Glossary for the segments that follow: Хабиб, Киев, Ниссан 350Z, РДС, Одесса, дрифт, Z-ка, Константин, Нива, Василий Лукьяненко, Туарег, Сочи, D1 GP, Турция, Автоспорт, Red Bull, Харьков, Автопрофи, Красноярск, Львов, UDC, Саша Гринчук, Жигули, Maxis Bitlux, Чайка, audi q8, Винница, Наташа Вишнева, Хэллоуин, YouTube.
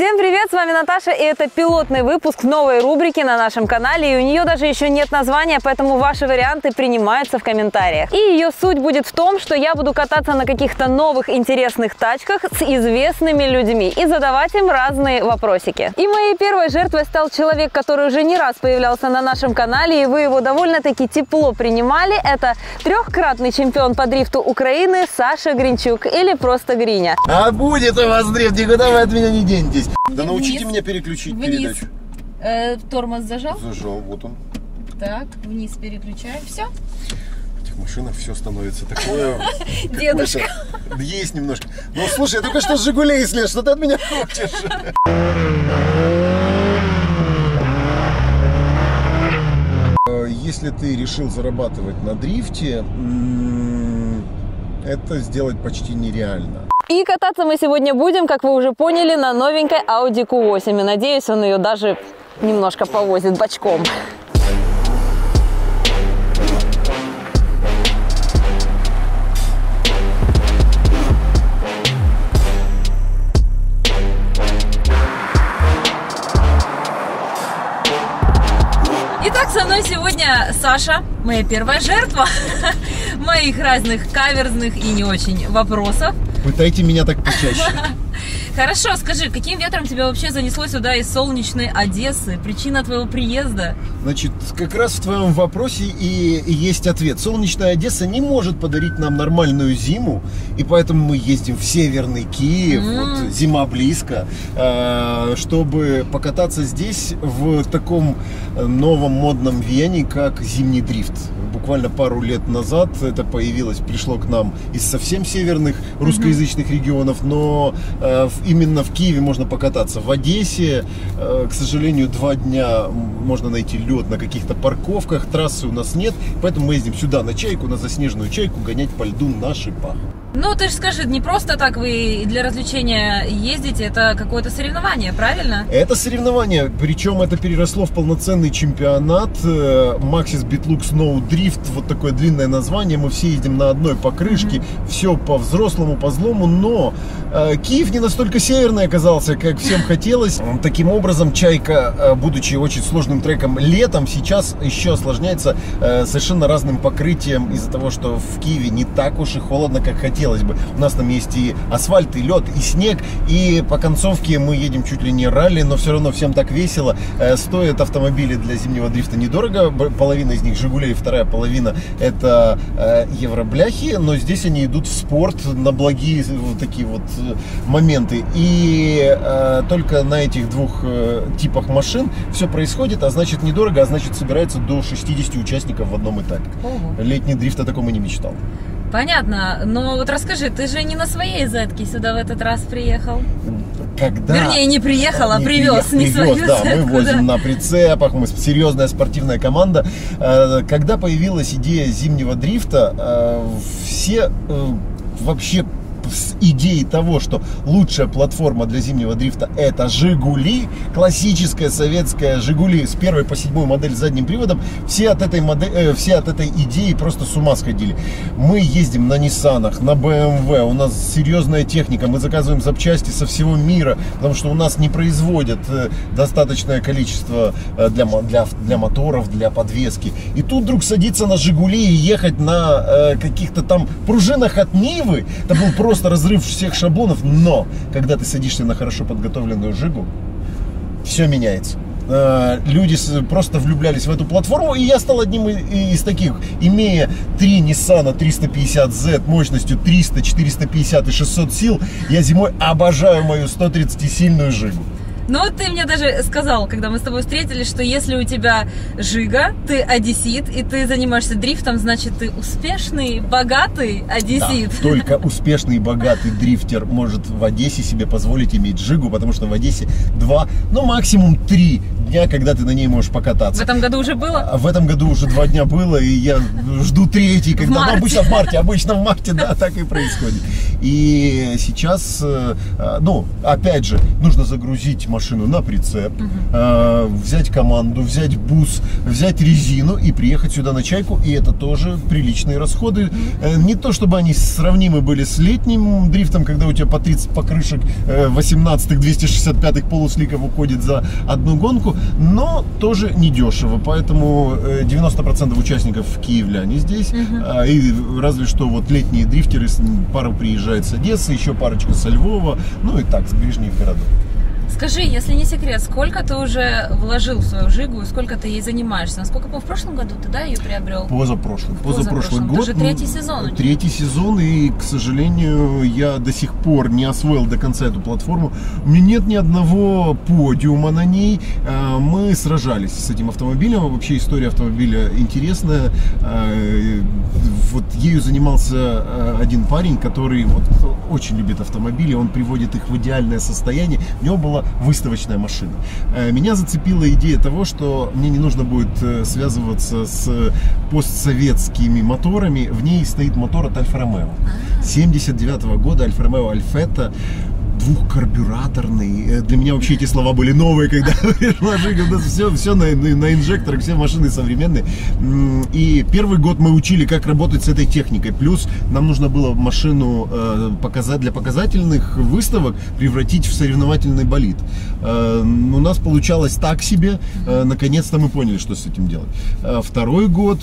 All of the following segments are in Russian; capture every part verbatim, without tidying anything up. Всем привет, с вами Наташа, и это пилотный выпуск новой рубрики на нашем канале, и у нее даже еще нет названия, поэтому ваши варианты принимаются в комментариях. И ее суть будет в том, что я буду кататься на каких-то новых интересных тачках с известными людьми и задавать им разные вопросики. И моей первой жертвой стал человек, который уже не раз появлялся на нашем канале, и вы его довольно-таки тепло принимали. Это трехкратный чемпион по дрифту Украины Саша Гринчук, или просто Гриня. А будет у вас дрифт, никуда вы от меня не денетесь. Да вниз. Научите меня переключить вниз. Передачу. Э, тормоз зажал? Зажал, вот он. Так, вниз переключаем, все. В этих машинах все становится такое... Дедушка. Есть немножко. Ну слушай, я только что с Жигулей слез, что ты от меня хочешь? Если ты решил зарабатывать на дрифте, это сделать почти нереально. И кататься мы сегодня будем, как вы уже поняли, на новенькой Audi Q восемь. И надеюсь, он ее даже немножко повозит бочком. Итак, со мной сегодня Саша, моя первая жертва моих разных каверзных и не очень вопросов. Пытайте меня так почаще. Хорошо, скажи, каким ветром тебя вообще занесло сюда из солнечной Одессы? Причина твоего приезда? Значит, как раз в твоем вопросе и есть ответ. Солнечная Одесса не может подарить нам нормальную зиму, и поэтому мы ездим в северный Киев, mm. вот, зима близко, чтобы покататься здесь в таком новом модном веянии, как зимний дрифт. Буквально пару лет назад это появилось, пришло к нам из совсем северных русскоязычных mm-hmm. регионов, но э, именно в Киеве можно покататься. В Одессе, э, к сожалению, два дня можно найти лед на каких-то парковках, трассы у нас нет, поэтому мы ездим сюда на Чайку, на заснеженную Чайку, гонять по льду на шипах. Ну, ты же скажи, не просто так вы для развлечения ездите, это какое-то соревнование, правильно? Это соревнование, причем это переросло в полноценный чемпионат. Maxis Bitlux No Drift, вот такое длинное название, мы все ездим на одной покрышке, mm-hmm. все по-взрослому, по-злому, но э, Киев не настолько северный оказался, как всем хотелось. Таким образом, Чайка, будучи очень сложным треком летом, сейчас еще осложняется э, совершенно разным покрытием из-за того, что в Киеве не так уж и холодно, как хотелось. Хотелось бы. У нас там есть и асфальт, и лед, и снег, и по концовке мы едем чуть ли не ралли, но все равно всем так весело. Стоят автомобили для зимнего дрифта недорого, половина из них Жигулей, вторая половина это евробляхи, но здесь они идут в спорт на благие вот такие вот моменты. И только на этих двух типах машин все происходит, а значит недорого, а значит собирается до шестидесяти участников в одном этапе. Ого. Летний дрифт о таком и не мечтал. Понятно, но вот расскажи, ты же не на своей Z-ке сюда в этот раз приехал? Когда... Вернее, не приехал, а не привез, не привез, свою да, Z-ку, мы возим да. на прицепах, мы серьезная спортивная команда. Когда появилась идея зимнего дрифта, все вообще... с идеей того, что лучшая платформа для зимнего дрифта это Жигули, классическая советская Жигули с первой по седьмую модель с задним приводом, все от этой модели, э, все от этой идеи просто с ума сходили. Мы ездим на Ниссанах, на бэ эм вэ, у нас серьезная техника, мы заказываем запчасти со всего мира, потому что у нас не производят достаточное количество для, для, для моторов, для подвески. И тут вдруг садиться на Жигули и ехать на э, каких-то там пружинах от Нивы, это был просто разрыв всех шаблонов, но когда ты садишься на хорошо подготовленную Жигу, все меняется. Люди просто влюблялись в эту платформу, и я стал одним из таких. Имея три Ниссана триста пятьдесят зет мощностью триста, четыреста пятьдесят и шестьсот сил, я зимой обожаю мою сто тридцатисильную Жигу. Но ты мне даже сказал, когда мы с тобой встретились, что если у тебя Жига, ты одессит, и ты занимаешься дрифтом, значит ты успешный, богатый одессит. Да, только успешный, богатый дрифтер может в Одессе себе позволить иметь Жигу, потому что в Одессе два, ну максимум три дня, когда ты на ней можешь покататься. В этом году уже было? В этом году уже два дня было, и я жду третий, когда ну, обычно в марте, обычно в марте, да, так и происходит. И сейчас, ну, опять же, нужно загрузить машину на прицеп, угу. взять команду, взять бус, взять резину и приехать сюда на Чайку, и это тоже приличные расходы. Угу. Не то, чтобы они сравнимы были с летним дрифтом, когда у тебя по тридцать покрышек восемнадцатых, двухсот шестидесяти пятых полусликов уходит за одну гонку, но тоже недешево, поэтому девяносто процентов участников киевляне здесь, угу. и разве что вот летние дрифтеры, пару приезжает с Одессы, еще парочка со Львова, ну и так, с ближних городов. Скажи, если не секрет, сколько ты уже вложил в свою Жигу и сколько ты ей занимаешься? Насколько, по в прошлом году ты, да, ее приобрел? Позапрошлый. Позапрошлый год. Это уже третий сезон. Третий сезон, и, к сожалению, я до сих пор не освоил до конца эту платформу. У меня нет ни одного подиума на ней. Мы сражались с этим автомобилем. Вообще история автомобиля интересная. Вот ею занимался один парень, который вот очень любит автомобили. Он приводит их в идеальное состояние. У него была выставочная машина. Меня зацепила идея того, что мне не нужно будет связываться с постсоветскими моторами. В ней стоит мотор от Альфа-Ромео. семьдесят девятого года Альфа-Ромео Альфетта. Двухкарбюраторный. Для меня вообще эти слова были новые, когда пришла Жига. Все, все на, на инжекторах, все машины современные. И первый год мы учили, как работать с этой техникой. Плюс нам нужно было машину показать для показательных выставок превратить в соревновательный болид. У нас получалось так себе. Наконец-то мы поняли, что с этим делать. Второй год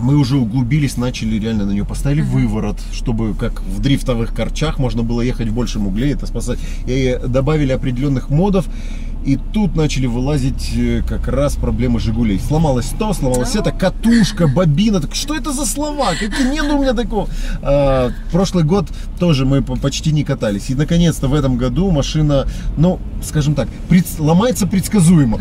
мы уже углубились, начали реально на нее поставили выворот, чтобы как в дрифтовых корчах можно было ехать в большем угле, это спасать. И добавили определенных модов. И тут начали вылазить как раз проблемы Жигулей. Сломалось то, сломалось это, катушка, бобина. Так что это за слова? Какие нет у меня такого? А, прошлый год тоже мы почти не катались. И наконец-то в этом году машина, ну, скажем так, пред... ломается предсказуемо.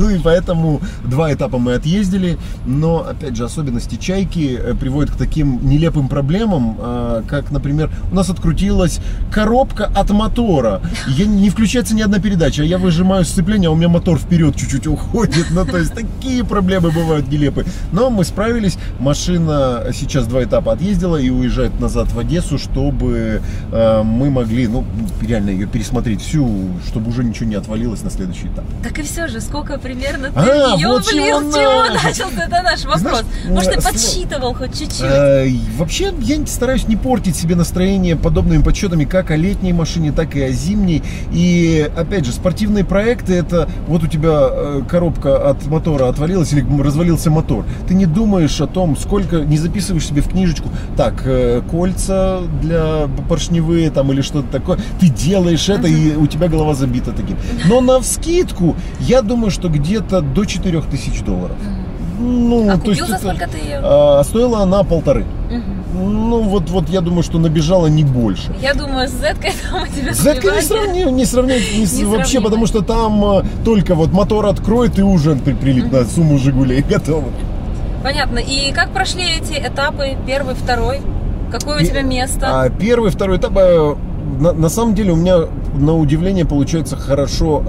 Ну и поэтому два этапа мы отъездили. Но, опять же, особенности Чайки приводят к таким нелепым проблемам, как, например, у нас открутилась коробка от мотора. Я... Не включается ни одна передача, я выжимаю сцепление, а у меня мотор вперед чуть-чуть уходит. Ну, то есть такие проблемы бывают нелепые. Но мы справились. Машина сейчас два этапа отъездила и уезжает назад в Одессу, чтобы э, мы могли, ну, реально ее пересмотреть всю, чтобы уже ничего не отвалилось на следующий этап. Так и все же, сколько примерно ты а, ее вот влил, чего начался? Это наш вопрос. Знаешь, может, ты э, подсчитывал э, хоть чуть-чуть? Э, вообще, я стараюсь не портить себе настроение подобными подсчетами, как о летней машине, так и о зимней. И, опять же, спортивные проекты проекты это вот у тебя коробка от мотора отвалилась или развалился мотор, ты не думаешь о том, сколько, не записываешь себе в книжечку, так, кольца для поршневые там или что-то такое, ты делаешь это и у тебя голова забита таким. Но навскидку я думаю, что где-то до четырёх тысяч долларов. Ну, а то есть за это, сколько ты ее? А, стоила она полторы. Угу. Ну, вот, вот я думаю, что набежала не больше. Я думаю, с Z-кой там у тебя Z-ка не сравнить, не сравнить, не не вообще, потому что там а, только вот мотор откроет и ужин при, прилип угу. на сумму Жигулей. Готово. Понятно. И как прошли эти этапы? Первый, второй? Какое Пер... у тебя место? А, первый, второй этап... А... На, на самом деле у меня, на удивление, получается хорошо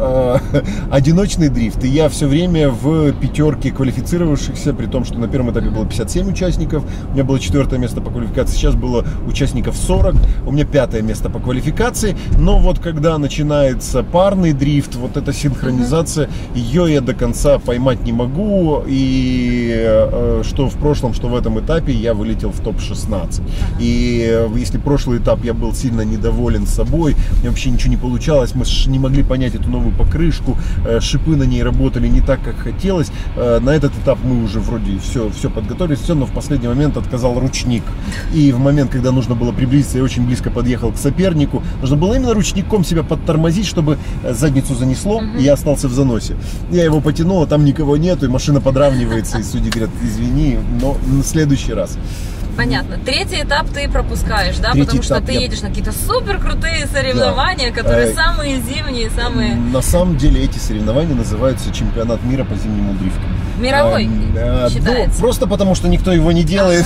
э, одиночный дрифт. И я все время в пятерке квалифицировавшихся, при том, что на первом этапе было пятьдесят семь участников. У меня было четвертое место по квалификации. Сейчас было участников сорок. У меня пятое место по квалификации. Но вот когда начинается парный дрифт, вот эта синхронизация, ее я до конца поймать не могу. И э, что в прошлом, что в этом этапе я вылетел в топ шестнадцать. И э, если прошлый этап я был сильно недоволен с собой, у меня вообще ничего не получалось, мы не могли понять эту новую покрышку, шипы на ней работали не так, как хотелось. На этот этап мы уже вроде все, все подготовились, все, но в последний момент отказал ручник. И в момент, когда нужно было приблизиться, я очень близко подъехал к сопернику, нужно было именно ручником себя подтормозить, чтобы задницу занесло, угу. и я остался в заносе. Я его потянул, а там никого нету, и машина подравнивается, и судьи говорят, извини, но на следующий раз. Понятно. Третий этап ты пропускаешь, да? Третий Потому что ты я... едешь на какие-то супер крутые соревнования, да. которые а... самые зимние, самые... На самом деле эти соревнования называются чемпионат мира по зимнему дрифту. Мировой а, считается. Ну, просто потому, что никто его не делает.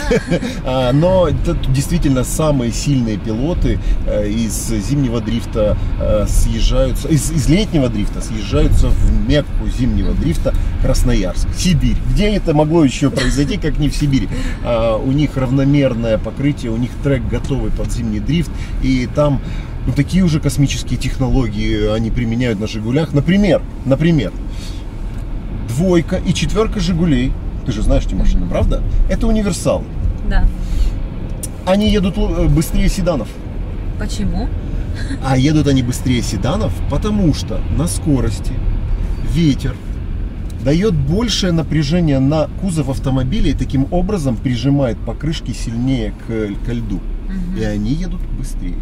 Ага. Но это действительно самые сильные пилоты из зимнего дрифта съезжаются, из, из летнего дрифта съезжаются в мекку зимнего дрифта Красноярск, Сибирь. Где это могло еще произойти, как не в Сибири? У них равномерное покрытие, у них трек готовый под зимний дрифт, и там... Ну, такие уже космические технологии они применяют на «Жигулях». Например, например, двойка и четверка «Жигулей», ты же знаешь эти машины, правда? Это универсалы. Да. Они едут быстрее седанов. Почему? А едут они быстрее седанов, потому что на скорости ветер дает большее напряжение на кузов автомобиля и таким образом прижимает покрышки сильнее к, к льду. Угу. И они едут быстрее.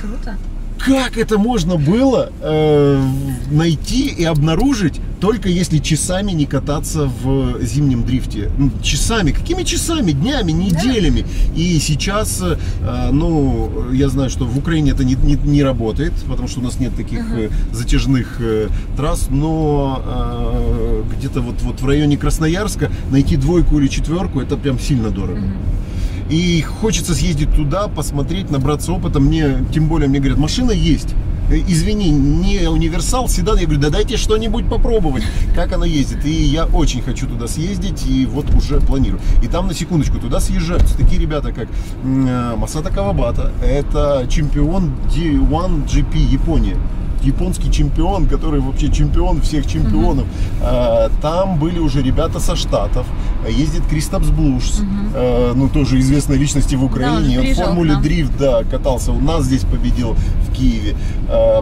Круто. Как это можно было э, найти и обнаружить, только если часами не кататься в зимнем дрифте? Часами. Какими часами? Днями, неделями. Да. И сейчас, э, ну, я знаю, что в Украине это не, не, не работает, потому что у нас нет таких uh-huh. затяжных э, трасс, но э, где-то вот, вот в районе Красноярска найти двойку или четверку, это прям сильно дорого. Uh-huh. И хочется съездить туда, посмотреть, набраться опыта. Мне, тем более, мне говорят, машина есть. Извини, не универсал, седан. Я говорю, да дайте что-нибудь попробовать, как она ездит. И я очень хочу туда съездить, и вот уже планирую. И там, на секундочку, туда съезжаются такие ребята, как Масато Кавабата. Это чемпион ди один джи пи Японии. Японский чемпион, который вообще чемпион всех чемпионов. Uh-huh. Там были уже ребята со Штатов. Ездит Кристапс Блусс, uh-huh. ну тоже известной личности в Украине. Да, он, он в формуле дрифт да, катался. У нас здесь победил в Киеве.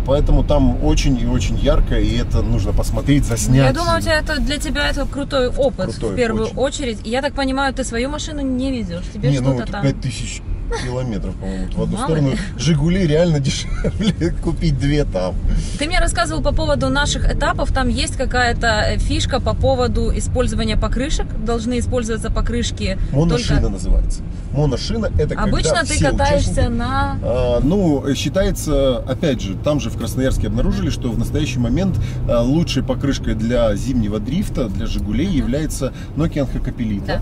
Поэтому там очень и очень ярко, и это нужно посмотреть, заснять. Я думаю, у тебя это, для тебя это крутой опыт крутой в первую очень. очередь. Я так понимаю, ты свою машину не везешь. Тебе что-то ну, там... пять тысяч километров, по-моему, в одну Мало сторону. Ли. Жигули реально дешевле купить две там. Ты мне рассказывал по поводу наших этапов. Там есть какая-то фишка по поводу использования покрышек. Должны использоваться покрышки. Моношина только... называется. Моношина это обычно когда ты катаешься на... А, ну, считается, опять же, там же в Красноярске обнаружили, что в настоящий момент лучшей покрышкой для зимнего дрифта, для Жигулей, mm-hmm. является Hakkapeliitta. Да.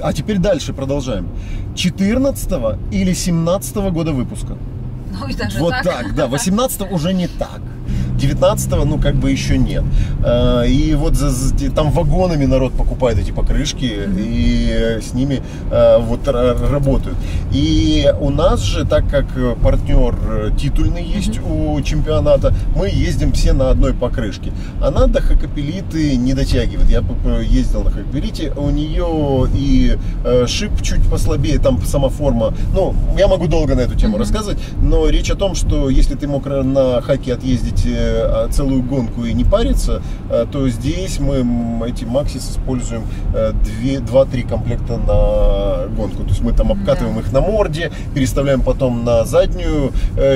А теперь дальше продолжаем. четырнадцатого или семнадцатого года выпуска. Ну, вот так, так да. восемнадцатого уже не так. девятнадцатого, ну, как бы еще нет. И вот там вагонами народ покупает эти покрышки и с ними вот работают. И у нас же, так как партнер титульный есть у чемпионата, мы ездим все на одной покрышке. Она до Hakkapeliitta не дотягивает. Я ездил на Hakkapeliitta, у нее и шип чуть послабее, там сама форма. Ну, я могу долго на эту тему рассказывать, но речь о том, что если ты мог на хаке отъездить целую гонку и не париться, то здесь мы эти Maxis используем два-три комплекта на гонку. То есть мы там обкатываем да. их на морде, переставляем потом на заднюю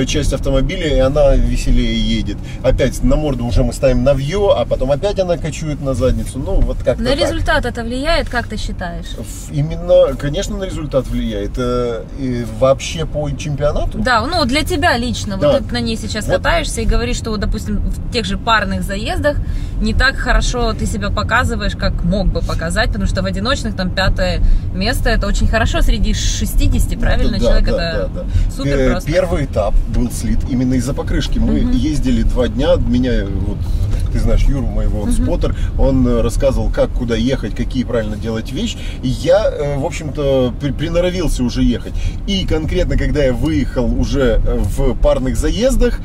часть автомобиля, и она веселее едет. Опять на морду уже мы ставим навье, а потом опять она кочует на задницу. Ну, вот как-то на результат это влияет, как ты считаешь? Именно, конечно, на результат влияет. И вообще по чемпионату? Да, ну для тебя лично. Да. Вот ты на ней сейчас вот. катаешься и говоришь, что допустим, в тех же парных заездах не так хорошо ты себя показываешь, как мог бы показать, потому что в одиночных там пятое место, это очень хорошо среди шестидесяти, правильно? Да, человек да, это да, да. супер просто. Первый этап был слит именно из-за покрышки. Мы угу. ездили два дня, меня вот... Ты знаешь, Юру, моего он споттер, он рассказывал, как, куда ехать, какие правильно делать вещи. И я, в общем-то, приноровился уже ехать. И конкретно, когда я выехал уже в парных заездах,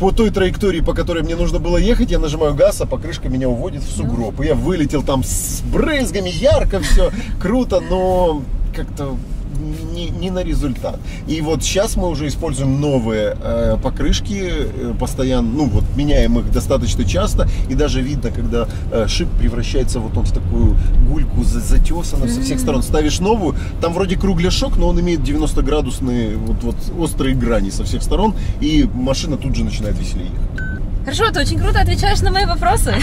по той траектории, по которой мне нужно было ехать, я нажимаю газ, а покрышка меня уводит в сугроб. И я вылетел там с брызгами, ярко все, круто, но как-то... Не, не на результат. И вот сейчас мы уже используем новые э, покрышки, э, постоянно, ну вот меняем их достаточно часто, и даже видно, когда э, шип превращается вот он в такую гульку затесанную со всех сторон. Ставишь новую, там вроде кругляшок, но он имеет девяностоградусные вот, вот острые грани со всех сторон, и машина тут же начинает веселее ехать. хорошо, ты очень круто отвечаешь на мои вопросы.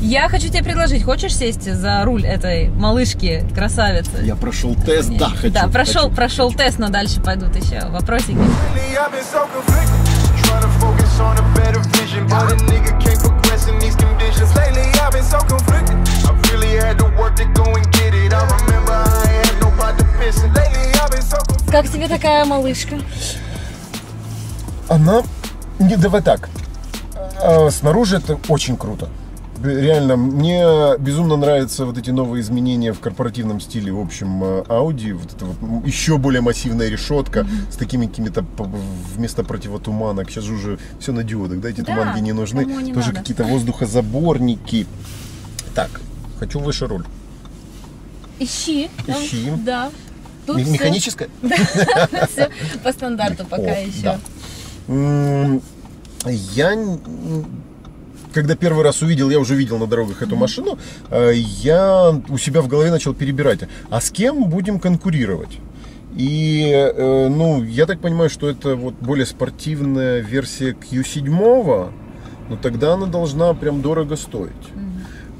Я хочу тебе предложить, хочешь сесть за руль этой малышки, красавицы? Я прошел тест, да, хочу. Да, прошел, прошел тест, но дальше пойдут еще вопросики. Как тебе такая малышка? Она, не давай так, снаружи это очень круто. Реально, мне безумно нравятся вот эти новые изменения в корпоративном стиле, в общем, Audi, вот это вот еще более массивная решетка mm-hmm. с такими какими-то вместо противотуманок, сейчас же уже все на диодах, да, эти да, туманки не нужны, не тоже какие-то воздухозаборники. Так, хочу выше руль. Ищи. Ищи. Да. Тут механическая? Да, все по стандарту пока еще. Я... Когда первый раз увидел, я уже видел на дорогах эту машину, я у себя в голове начал перебирать, а с кем будем конкурировать? И, ну, я так понимаю, что это вот более спортивная версия кью семь, но тогда она должна прям дорого стоить.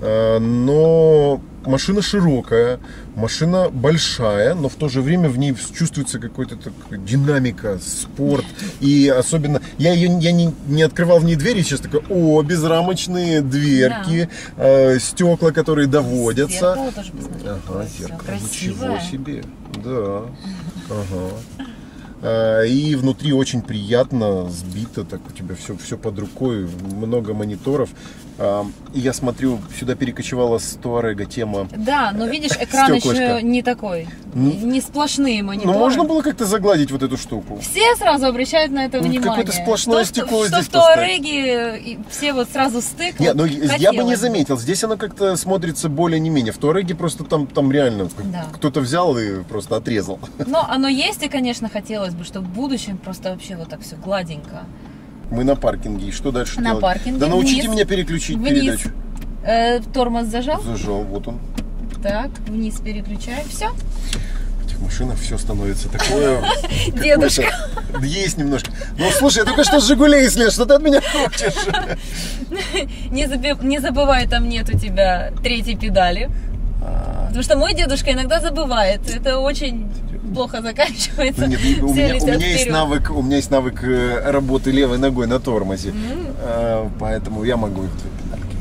Но машина широкая, машина большая, но в то же время в ней чувствуется какая-то динамика, спорт. И особенно, я, ее, я не, не открывал в ней двери, сейчас такой, о, безрамочные дверки, да. э, стекла, которые доводятся. Зеркало тоже посмотрела. Ага, зеркало, ничего себе, да, ага. И внутри очень приятно, сбито, так у тебя все, все под рукой, много мониторов. Я смотрю, сюда перекочевала с Туарега тема. Да, но видишь, экран еще не такой, не сплошные мониторы. Но можно было как-то загладить вот эту штуку. Все сразу обращают на это внимание. Какое-то сплошное стекло здесь. Что в Туареге все вот сразу стык. Нет, ну я бы не заметил, здесь оно как-то смотрится более не менее. В Туареге просто там, там реально кто-то взял и просто отрезал. Но оно есть, и, конечно, хотелось бы, что в будущем просто вообще вот так все гладенько. Мы на паркинге, и что дальше на делать? Паркинге, да научите вниз, меня переключить вниз. Передачу. Э, тормоз зажал? Зажал, вот он. Так, вниз переключаем, все. В этих машинах все становится такое... Дедушка. Есть немножко. Ну, слушай, я только что с Жигулей слез, что ты от меня хочешь? Не забывай, там нет у тебя третьей педали. Потому что мой дедушка иногда забывает. Это очень... плохо заканчивается. Ну, нет, у, меня, у, меня есть навык, у меня есть навык работы левой ногой на тормозе, mm-hmm. а, поэтому я могу и в твоей педальке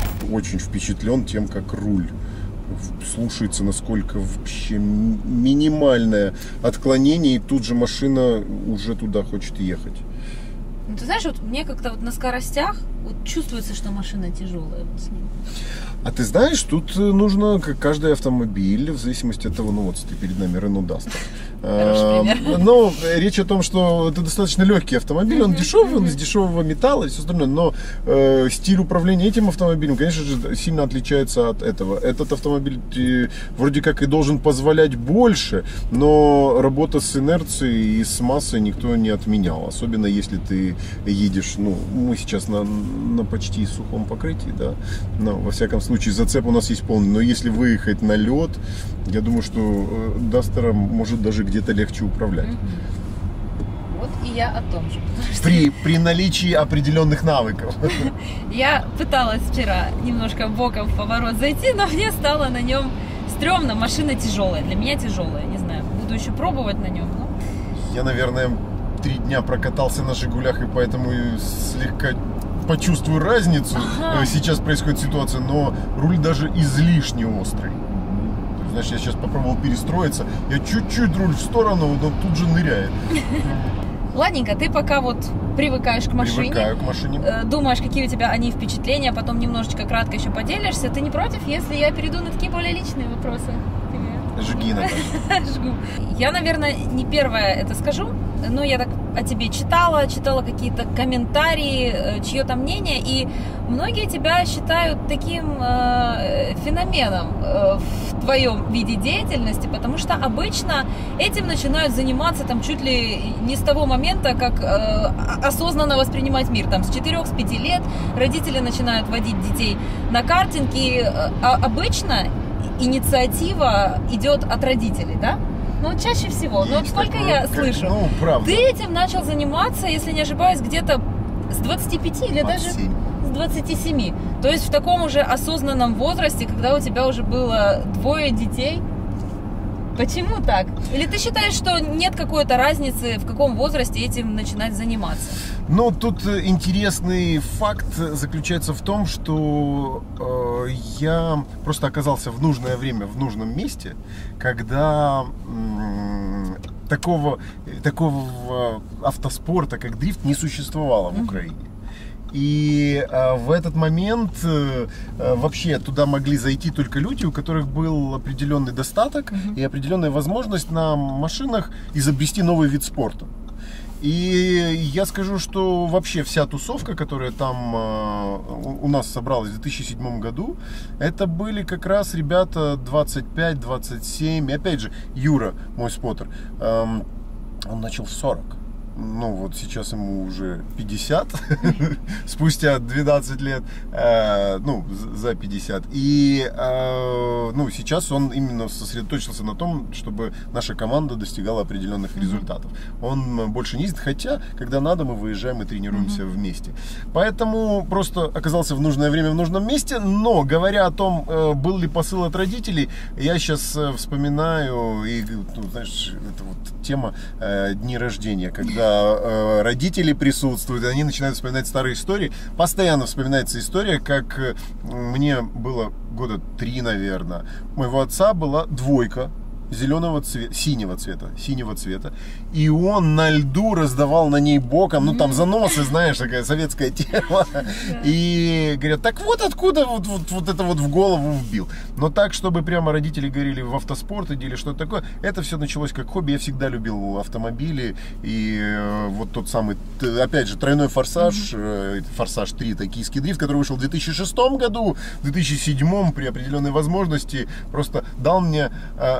ехать. Очень впечатлен тем, как руль слушается, насколько вообще минимальное отклонение, и тут же машина уже туда хочет ехать. Ну, ты знаешь, вот мне как-то вот на скоростях вот чувствуется, что машина тяжелая. Вот с ним. А ты знаешь, тут нужно, как каждый автомобиль, в зависимости от того, ну вот, ты перед нами Renault Duster. Хороший пример. Но речь о том, что это достаточно легкий автомобиль, он дешевый, он из дешевого металла и все остальное, но э, стиль управления этим автомобилем, конечно же, сильно отличается от этого. Этот автомобиль э, вроде как и должен позволять больше, но работа с инерцией и с массой никто не отменял, особенно если ты едешь, ну, мы сейчас на, на почти сухом покрытии, да, но, во всяком случае, зацеп у нас есть полный, но если выехать на лед, я думаю, что Дастером может даже где-то легче управлять. Mm-hmm. Вот и я о том же. При, при наличии определенных навыков. Я пыталась вчера немножко боком в поворот зайти, но мне стало на нем стрёмно. Машина тяжелая, для меня тяжелая, не знаю, буду еще пробовать на нем. Но... Я, наверное, три дня прокатался на Жигулях и поэтому слегка... почувствую разницу. Ага. Сейчас происходит ситуация, но руль даже излишне острый. Значит, я сейчас попробовал перестроиться, я чуть-чуть руль в сторону, но тут же ныряет. Ладненько, ты пока вот привыкаешь к машине, Привыкаю к машине. Думаешь, какие у тебя они впечатления, потом немножечко кратко еще поделишься. Ты не против, если я перейду на такие более личные вопросы? Жги, Наташа. Жгу. Я, наверное, не первая это скажу, но я так о тебе читала, читала какие-то комментарии, чье-то мнение, и многие тебя считают таким э, феноменом э, в твоем виде деятельности, потому что обычно этим начинают заниматься там чуть ли не с того момента, как э, осознанно воспринимать мир, там с четырёх-пяти лет родители начинают водить детей на картинги, а обычно инициатива идет от родителей, да? Ну, чаще всего. Но сколько я слышу. Ну, правда. Ты этим начал заниматься, если не ошибаюсь, где-то с двадцати пяти или даже с двадцати семи. То есть в таком уже осознанном возрасте, когда у тебя уже было двое детей. Почему так? Или ты считаешь, что нет какой-то разницы, в каком возрасте этим начинать заниматься? Ну, тут интересный факт заключается в том, что э, я просто оказался в нужное время, в нужном месте, когда э, такого, такого автоспорта, как дрифт, не существовало в Украине. И э, в этот момент э, вообще туда могли зайти только люди, у которых был определенный достаток mm-hmm. и определенная возможность на машинах изобрести новый вид спорта. И я скажу, что вообще вся тусовка, которая там э, у нас собралась в две тысячи седьмом году, это были как раз ребята двадцать пять — двадцать семь. Опять же, Юра, мой споттер, э, он начал в сорок. Ну вот сейчас ему уже пятьдесят, спустя двенадцать лет, э, ну за пятьдесят. И э, ну, сейчас он именно сосредоточился на том, чтобы наша команда достигала определенных результатов. Он больше не ездит, хотя когда надо, мы выезжаем и тренируемся вместе. Поэтому просто оказался в нужное время в нужном месте. Но говоря о том, э, был ли посыл от родителей, я сейчас вспоминаю, и ну, знаешь, это вот тема э, дни рождения, когда Когда родители присутствуют, они начинают вспоминать старые истории. Постоянно вспоминается история, как мне было года три, наверное. У моего отца была двойка зеленого цвета, синего цвета, синего цвета. И он на льду раздавал на ней боком, ну там заносы, знаешь, такая советская тема. И говорят, так вот откуда вот, вот, вот это вот в голову вбил. Но так, чтобы прямо родители говорили в автоспорт или что-то такое, это все началось как хобби. Я всегда любил автомобили. И вот тот самый, опять же, тройной форсаж, форсаж три, токийский дрифт, который вышел в две тысячи шестом году, в две тысячи седьмом при определенной возможности просто дал мне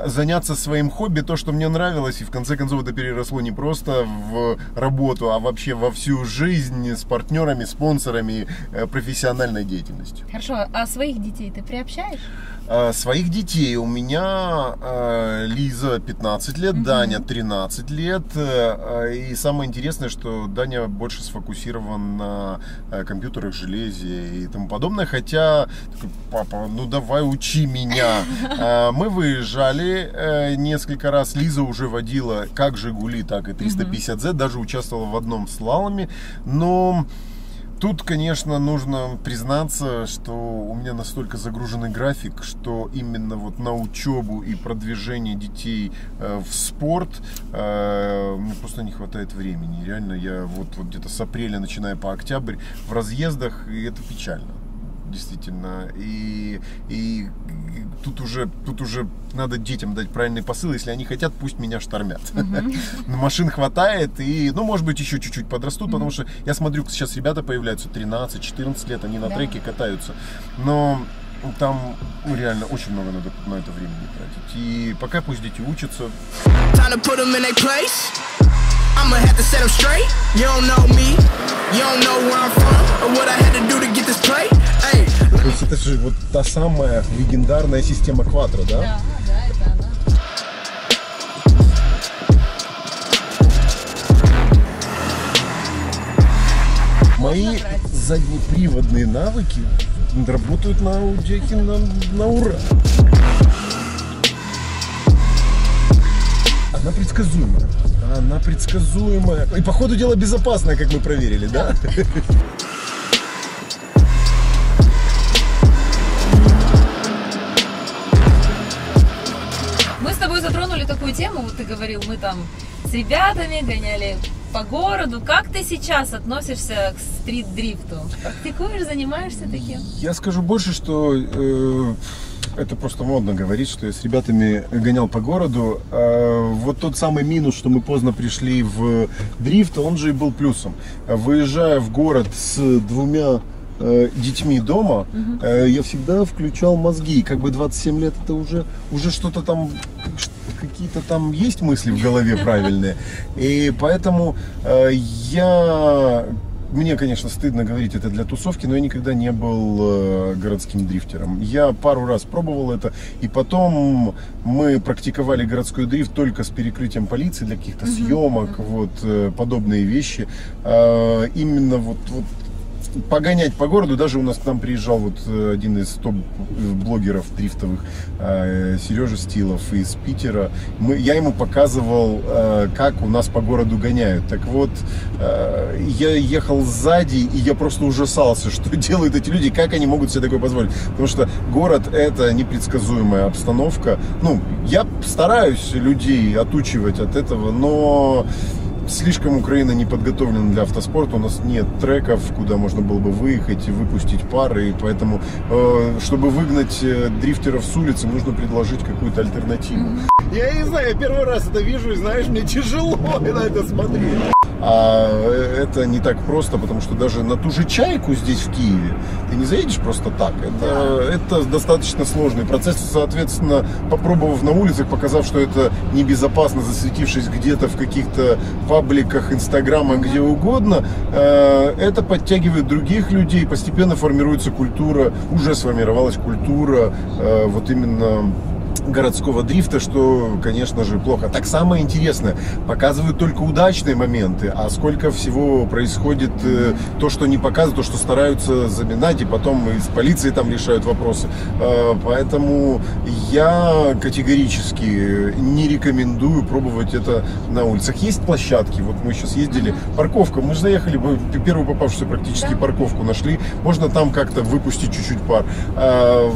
заняться своим хобби, то, что мне нравилось, и в конце концов это переросло не просто в работу, а вообще во всю жизнь с партнерами, спонсорами, профессиональной деятельностью. Хорошо, а своих детей ты приобщаешь? А, своих детей у меня а, Лиза пятнадцать лет, угу. Даня тринадцать лет, а, и самое интересное, что Даня больше сфокусирован на а, компьютерах, железе и тому подобное, хотя такой, папа, ну давай учи меня. А, мы выезжали несколько раз. Лиза уже водила как Жигули, так и триста пятьдесят зет, даже участвовала в одном слаломе. Но тут, конечно, нужно признаться, что у меня настолько загруженный график, что именно вот на учебу и продвижение детей в спорт мне просто не хватает времени. Реально, я вот, вот где-то с апреля, начиная по октябрь, в разъездах, и это печально. Действительно, и, и тут, уже, тут уже надо детям дать правильный посыл, если они хотят, пусть меня штормят. Угу. Машин хватает, и, ну, может быть, еще чуть-чуть подрастут, угу. потому что я смотрю, сейчас ребята появляются тринадцать-четырнадцать лет, они на да. треке катаются, но там ну, реально очень много надо на это времени тратить, и пока пусть дети учатся. I'ma have to set them straight. You don't know me. You don't know where I'm from or what I had to do to get this plate. Hey. То есть это же вот та самая легендарная система квадро, да? Да, да, это она. Мои заднеприводные навыки работают на аудике на, на ура. Она предсказуемая. Она предсказуемая. И по ходу дела безопасная, как мы проверили, да? Мы с тобой затронули такую тему, вот ты говорил, мы там с ребятами гоняли по городу. Как ты сейчас относишься к стрит-дрифту? Практикуешь, занимаешься таким? Я скажу больше, что... Э Это просто модно говорить, что я с ребятами гонял по городу. Вот тот самый минус, что мы поздно пришли в дрифт, он же и был плюсом. Выезжая в город с двумя детьми дома, угу. я всегда включал мозги. Как бы двадцать семь лет это уже, уже что-то там, какие-то там есть мысли в голове правильные. И поэтому я... мне, конечно, стыдно говорить это для тусовки, но я никогда не был городским дрифтером. Я пару раз пробовал это, и потом мы практиковали городской дрифт только с перекрытием полиции для каких-то съемок, вот, подобные вещи. Именно вот... вот погонять по городу, даже у нас к нам приезжал вот один из топ-блогеров дрифтовых, Сережа Стилов из Питера. Мы, я ему показывал, как у нас по городу гоняют. Так вот, я ехал сзади, и я просто ужасался, что делают эти люди, как они могут себе такое позволить. Потому что город – это непредсказуемая обстановка. Ну, я стараюсь людей отучивать от этого, но... Слишком Украина не подготовлена для автоспорта, у нас нет треков, куда можно было бы выехать и выпустить пары, и поэтому, чтобы выгнать дрифтеров с улицы, нужно предложить какую-то альтернативу. Я не знаю, я первый раз это вижу, и знаешь, мне тяжело на это смотреть. А это не так просто, потому что даже на ту же Чайку здесь, в Киеве, ты не заедешь просто так. Это, это достаточно сложный процесс. Соответственно, попробовав на улицах, показав, что это небезопасно, засветившись где-то в каких-то пабликах, инстаграмах, где угодно, это подтягивает других людей, постепенно формируется культура, уже сформировалась культура вот именно... городского дрифта, что, конечно же, плохо. Так самое интересное, показывают только удачные моменты, а сколько всего происходит, э, то, что не показывают, то, что стараются заминать, и потом из полиции там решают вопросы. Э, поэтому я категорически не рекомендую пробовать это на улицах. Есть площадки, вот мы сейчас ездили, парковка, мы же заехали, первую попавшуюся практически парковку нашли, можно там как-то выпустить чуть-чуть пар. Э,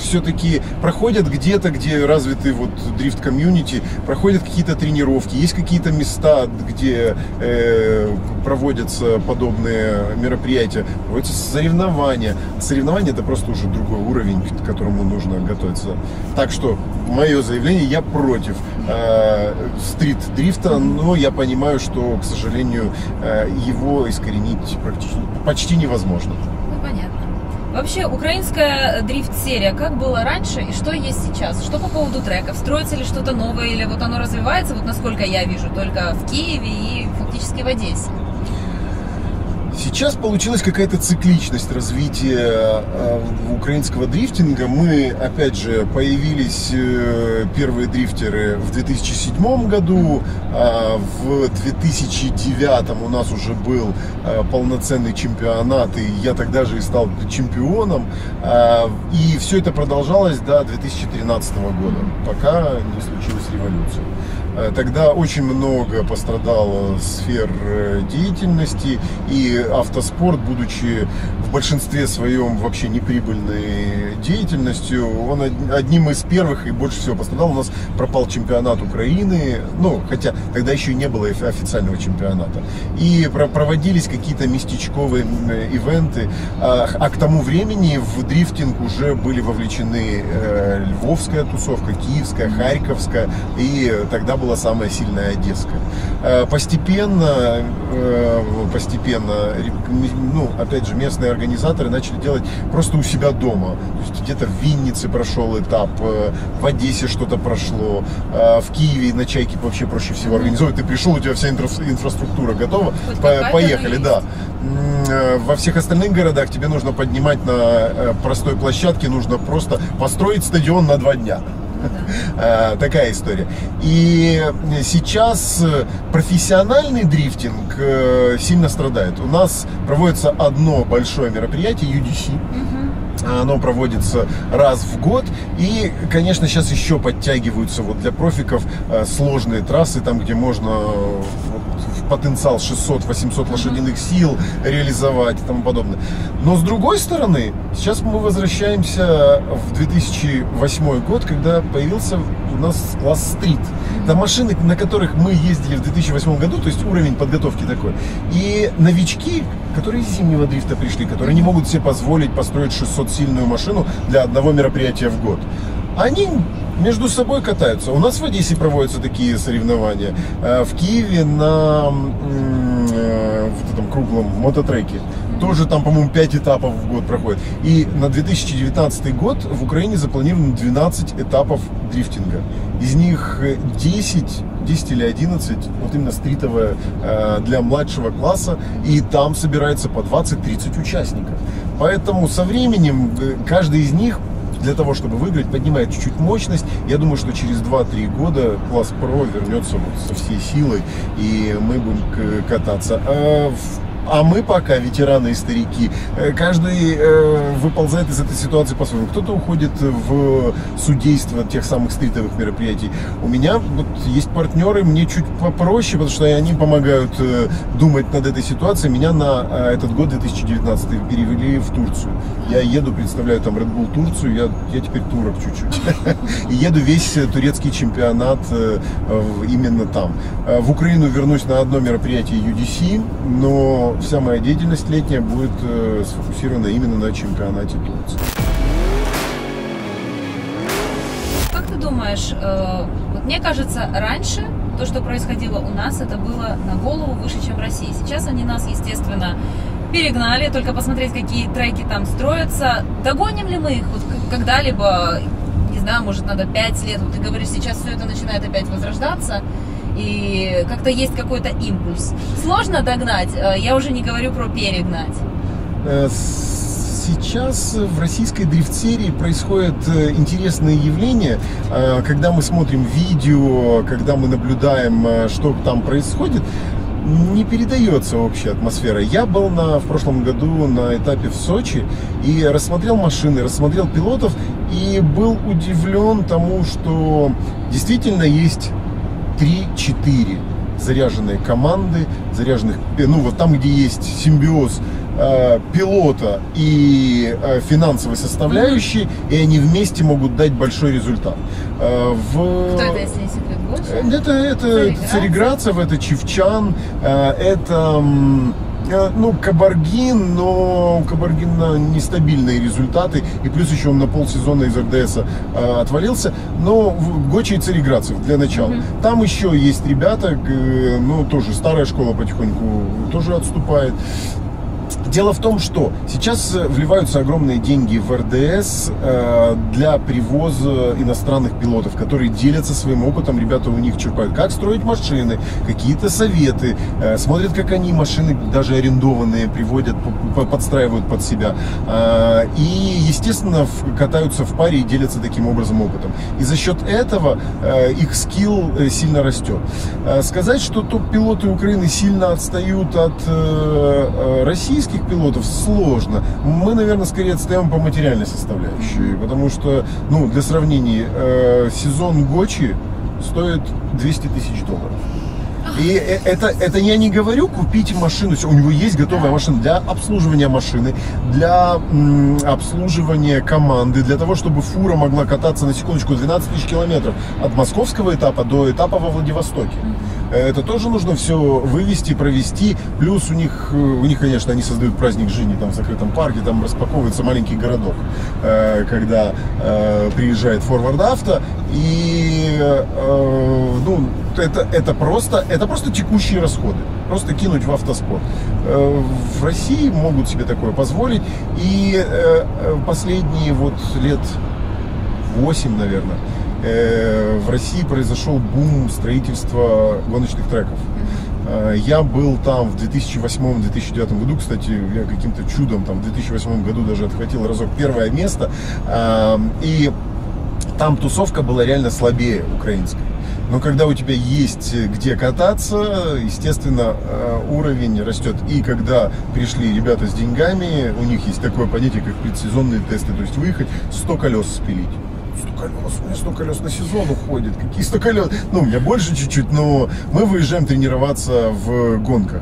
все-таки проходят где-то, где развиты вот дрифт-комьюнити, проходят какие-то тренировки, есть какие-то места, где э, проводятся подобные мероприятия, проводятся соревнования. Соревнования – это просто уже другой уровень, к которому нужно готовиться. Так что мое заявление, я против э, стрит-дрифта, но я понимаю, что, к сожалению, э, его искоренить практически, почти невозможно. Ну, понятно. Вообще, украинская дрифт-серия, как было раньше и что есть сейчас? Что по поводу треков? Строится ли что-то новое или вот оно развивается, вот насколько я вижу, только в Киеве и фактически в Одессе? Сейчас получилась какая-то цикличность развития украинского дрифтинга. Мы, опять же, появились первые дрифтеры в две тысячи седьмом году, в две тысячи девятом у нас уже был полноценный чемпионат, и я тогда же и стал чемпионом. И все это продолжалось до две тысячи тринадцатого года, пока не случилась революция. Тогда очень много пострадало сфер деятельности, и автоспорт, будучи в большинстве своем вообще неприбыльной деятельностью, он одним из первых и больше всего пострадал. У нас пропал чемпионат Украины, ну, хотя тогда еще не было официального чемпионата. И проводились какие-то местечковые ивенты, а к тому времени в дрифтинг уже были вовлечены львовская тусовка, киевская, харьковская, и тогда был была самая сильная одесская. Постепенно, постепенно, ну, опять же, местные организаторы начали делать просто у себя дома. То есть где-то в Виннице прошел этап, в Одессе что-то прошло, в Киеве на Чайке вообще проще всего организовать. Ты пришел, у тебя вся инфра инфраструктура готова, по поехали, да. Во всех остальных городах тебе нужно поднимать на простой площадке, нужно просто построить стадион на два дня. Такая история. И сейчас профессиональный дрифтинг сильно страдает. У нас проводится одно большое мероприятие, ю ди си. Оно проводится раз в год. И, конечно, сейчас еще подтягиваются вот для профиков сложные трассы, там, где можно потенциал шестьсот-восемьсот лошадиных сил реализовать и тому подобное. Но с другой стороны, сейчас мы возвращаемся в две тысячи восьмой год, когда появился у нас класс стрит. Это машины, на которых мы ездили в две тысячи восьмом году, то есть уровень подготовки такой. И новички, которые из зимнего дрифта пришли, которые не могут себе позволить построить шестисотсильную машину для одного мероприятия в год, они между собой катаются. У нас в Одессе проводятся такие соревнования. В Киеве на в этом круглом мототреке тоже там, по-моему, пять этапов в год проходит. И на две тысячи девятнадцатый год в Украине запланировано двенадцать этапов дрифтинга. Из них десять или одиннадцать, вот именно стритовое, для младшего класса, и там собирается по двадцать-тридцать участников. Поэтому со временем каждый из них, для того, чтобы выиграть, поднимает чуть-чуть мощность. Я думаю, что через два-три года класс Про вернется вот со всей силой, и мы будем кататься. А мы пока ветераны и старики. Каждый э, выползает из этой ситуации по-своему. Кто-то уходит в судейство тех самых стритовых мероприятий. У меня вот есть партнеры, мне чуть попроще, потому что они помогают э, думать над этой ситуацией. Меня на э, этот год, две тысячи девятнадцатый, перевели в Турцию. Я еду, представляю там Red Bull Турцию, я, я теперь турок чуть-чуть. И еду весь турецкий чемпионат именно там. В Украину вернусь на одно мероприятие ю ди си, но вся моя деятельность летняя будет э, сфокусирована именно на чемпионате Турции. Как ты думаешь, э, вот мне кажется, раньше то, что происходило у нас, это было на голову выше, чем в России. Сейчас они нас, естественно, перегнали, только посмотреть, какие треки там строятся. Догоним ли мы их вот когда-либо, не знаю, может, надо пять лет, вот ты говоришь, сейчас все это начинает опять возрождаться. И как-то есть какой-то импульс. Сложно догнать, я уже не говорю про перегнать. Сейчас в российской дрифт-серии происходят интересные явления, когда мы смотрим видео, когда мы наблюдаем, что там происходит. Не передается общая атмосфера. Я был на, в прошлом году на этапе в Сочи и рассмотрел машины, рассмотрел пилотов и был удивлен тому, что действительно есть три-четыре заряженные команды, заряженных, ну вот там, где есть симбиоз э, пилота и э, финансовой составляющей, и они вместе могут дать большой результат. Э, в... Кто это, если не секрет, больше? Это, это Цареградцев, это Чевчан, э, это... Ну, Кабаргин, но у Кабаргина нестабильные результаты. И плюс еще он на полсезона из РДС э, отвалился. Но Гочи и Цареградцев для начала. Mm-hmm. Там еще есть ребята, э, ну, тоже старая школа потихоньку тоже отступает. Дело в том, что сейчас вливаются огромные деньги в РДС для привоза иностранных пилотов, которые делятся своим опытом, ребята у них черпают, как строить машины, какие-то советы, смотрят, как они машины, даже арендованные, приводят, подстраивают под себя. И, естественно, катаются в паре и делятся таким образом опытом. И за счет этого их скилл сильно растет. Сказать, что топ-пилоты Украины сильно отстают от российских пилотов, сложно. Мы, наверное, скорее отстаем по материальной составляющей, потому что, ну, для сравнения, э, сезон Гочи стоит двести тысяч долларов. И это, это я не говорю купить машину, у него есть готовая машина для обслуживания машины, для м, обслуживания команды, для того, чтобы фура могла кататься, на секундочку, двенадцать тысяч километров от московского этапа до этапа во Владивостоке. Это тоже нужно все вывести, провести. Плюс у них, у них, конечно, они создают праздник жизни там в закрытом парке, там распаковывается маленький городок, э, когда э, приезжает Forward Auto. И э, ну, это, это, просто, это просто текущие расходы. Просто кинуть в автоспорт. Э, в России могут себе такое позволить. И э, последние вот лет восемь, наверное, в России произошел бум строительства гоночных треков. Я был там в две тысячи восьмом — две тысячи девятом году, кстати, я каким-то чудом там в две тысячи восьмом году даже отхватил разок первое место, и там тусовка была реально слабее украинской. Но когда у тебя есть где кататься, естественно, уровень растет. И когда пришли ребята с деньгами, у них есть такое понятие, как предсезонные тесты, то есть выехать, сто колес спилить. сто колес, у меня сто колес на сезон уходит, какие сто колес, ну, у меня больше чуть-чуть, но мы выезжаем тренироваться в гонках.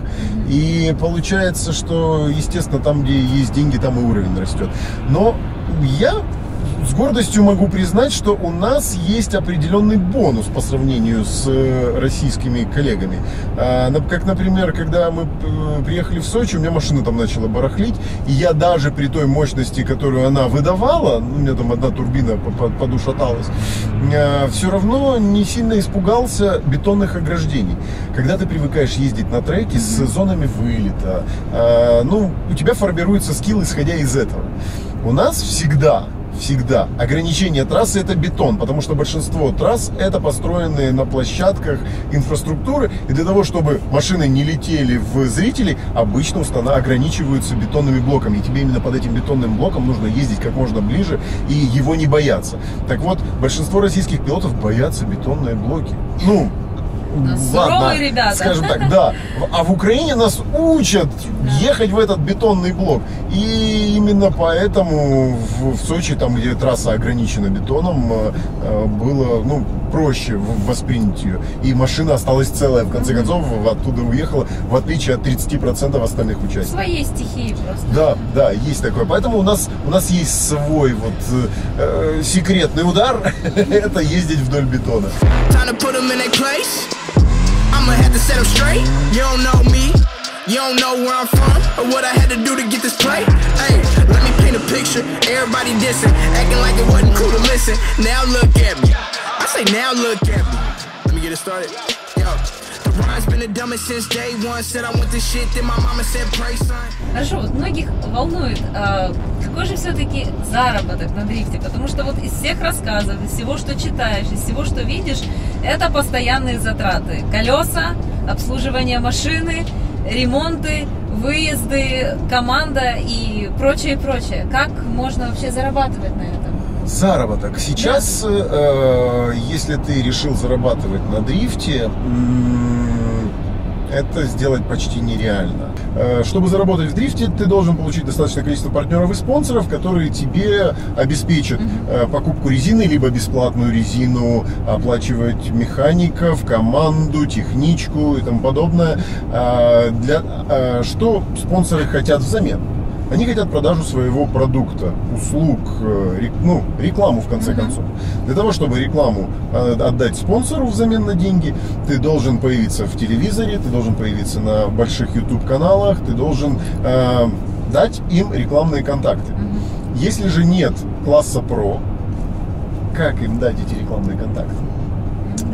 И получается, что, естественно, там, где есть деньги, там и уровень растет. Но я с гордостью могу признать, что у нас есть определенный бонус по сравнению с российскими коллегами. Как, например, когда мы приехали в Сочи, у меня машина там начала барахлить, и я даже при той мощности, которую она выдавала, у меня там одна турбина подушаталась, все равно не сильно испугался бетонных ограждений. Когда ты привыкаешь ездить на треке с зонами вылета, ну, у тебя формируется скилл, исходя из этого. У нас всегда, всегда ограничение трассы – это бетон, потому что большинство трасс – это построенные на площадках инфраструктуры. И для того, чтобы машины не летели в зрителей, обычно установ... ограничиваются бетонными блоками. И тебе именно под этим бетонным блоком нужно ездить как можно ближе и его не бояться. Так вот, большинство российских пилотов боятся бетонные блоки. Ну, ладно, ребята. Скажем так, да. А в Украине нас учат ехать в этот бетонный блок. И именно поэтому в, в Сочи, там, где трасса ограничена бетоном, было, ну, проще воспринять ее. И машина осталась целая, в конце концов, оттуда уехала, в отличие от тридцати процентов остальных участников. Своей стихии просто. Да, да, есть такое. Поэтому у нас, у нас есть свой вот э, секретный удар. Это ездить вдоль бетона. I'ma have to set them straight. You don't know me, you don't know where I'm from, or what I had to do to get this plate. Hey, let me paint a picture. Everybody dissing, acting like it wasn't cool to listen. Now look at me. I say now look at me. Let me get it started. Yo, the rhyme's been the dumbest since day one. Said I want this shit, then my mama said pray son. Хорошо, вот многих волнует, какой же все-таки заработок на дрифте, потому что вот из всех рассказов, из всего, что читаешь, из всего, что видишь, это постоянные затраты. Колеса, обслуживание машины, ремонты, выезды, команда и прочее, прочее. Как можно вообще зарабатывать на этом? Заработок. Сейчас, да. э, если ты решил зарабатывать на дрифте, это сделать почти нереально. Чтобы заработать в дрифте, ты должен получить достаточное количество партнеров и спонсоров, которые тебе обеспечат покупку резины, либо бесплатную резину, оплачивать механиков, команду, техничку и тому подобное. Для... Что спонсоры хотят взамен? Они хотят продажу своего продукта, услуг, рек, ну, рекламу в конце концов. Для того, чтобы рекламу отдать спонсору взамен на деньги, ты должен появиться в телевизоре, ты должен появиться на больших YouTube-каналах, ты должен э, дать им рекламные контакты. Если же нет класса про, как им дать эти рекламные контакты?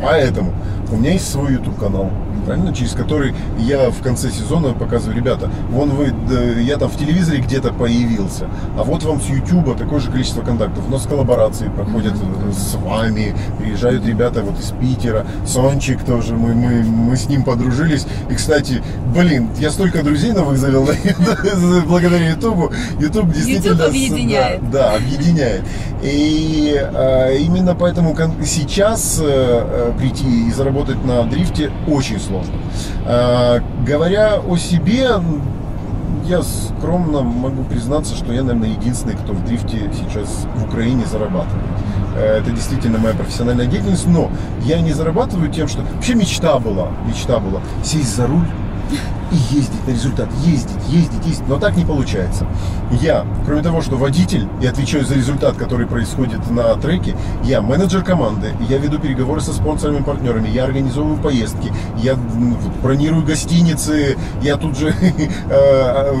Поэтому у меня есть свой YouTube-канал, правильно, через который я в конце сезона показываю: ребята, вон вы, я там в телевизоре где-то появился, а вот вам с YouTube такое же количество контактов. У нас коллаборации проходят с вами, приезжают ребята вот из Питера, Сончик тоже, мы, мы, мы с ним подружились. И, кстати, блин, я столько друзей новых завел благодаря YouTube. YouTube действительно объединяет. Да, объединяет. И именно поэтому сейчас прийти и заработать на дрифте очень сложно. А, говоря о себе, я скромно могу признаться, что я, наверное, единственный, кто в дрифте сейчас в Украине зарабатывает. Это действительно моя профессиональная деятельность, но я не зарабатываю тем, что... Вообще мечта была, мечта была сесть за руль и ездить на результат, ездить, ездить, ездить, но так не получается. Я, кроме того, что водитель и отвечаю за результат, который происходит на треке, я менеджер команды, я веду переговоры со спонсорами, партнерами, я организовываю поездки, я бронирую гостиницы, я тут же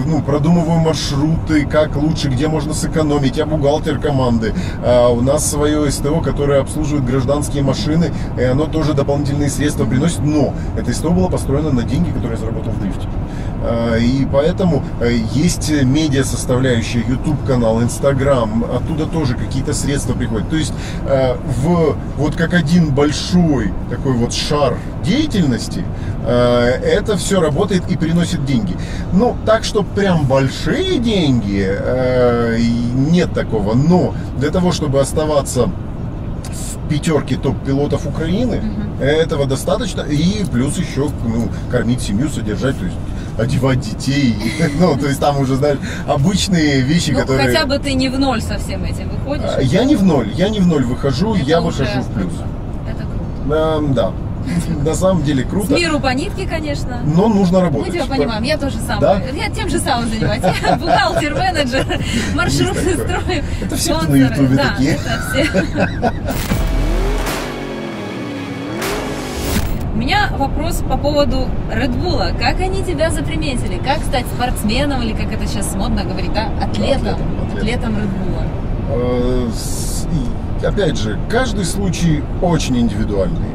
ну, продумываю маршруты, как лучше, где можно сэкономить, я бухгалтер команды, у нас свое СТО, которое обслуживает гражданские машины, и оно тоже дополнительные средства приносит, но это СТО было построено на деньги, которые я заработал в дрифте. И поэтому есть медиа составляющая, YouTube канал, Instagram, оттуда тоже какие-то средства приходят. То есть в вот как один большой такой вот шар деятельности это все работает и приносит деньги. Ну, так что прям большие деньги нет такого, но для того, чтобы оставаться пятерки топ-пилотов Украины, mm-hmm. этого достаточно, и плюс еще ну, кормить семью, содержать, то есть одевать детей, ну, то есть там уже, знаешь, обычные вещи, ну, которые... хотя бы ты не в ноль со всем этим выходишь? Я не в ноль, я не в ноль выхожу, это я выхожу в плюс. Это круто. Эм, да. на самом деле круто. С миру по нитке, конечно. Но нужно работать. Мы тебя понимаем, я тоже сам. Да? Я тем же самым занимаюсь. Бухгалтер, менеджер, маршруты строю. Это все на ютубе такие. У меня вопрос по поводу Red Bull. Как они тебя заприметили? Как стать спортсменом, или как это сейчас модно говорить, да? Атлетом. Атлетом Red Bull. Опять же, каждый случай очень индивидуальный.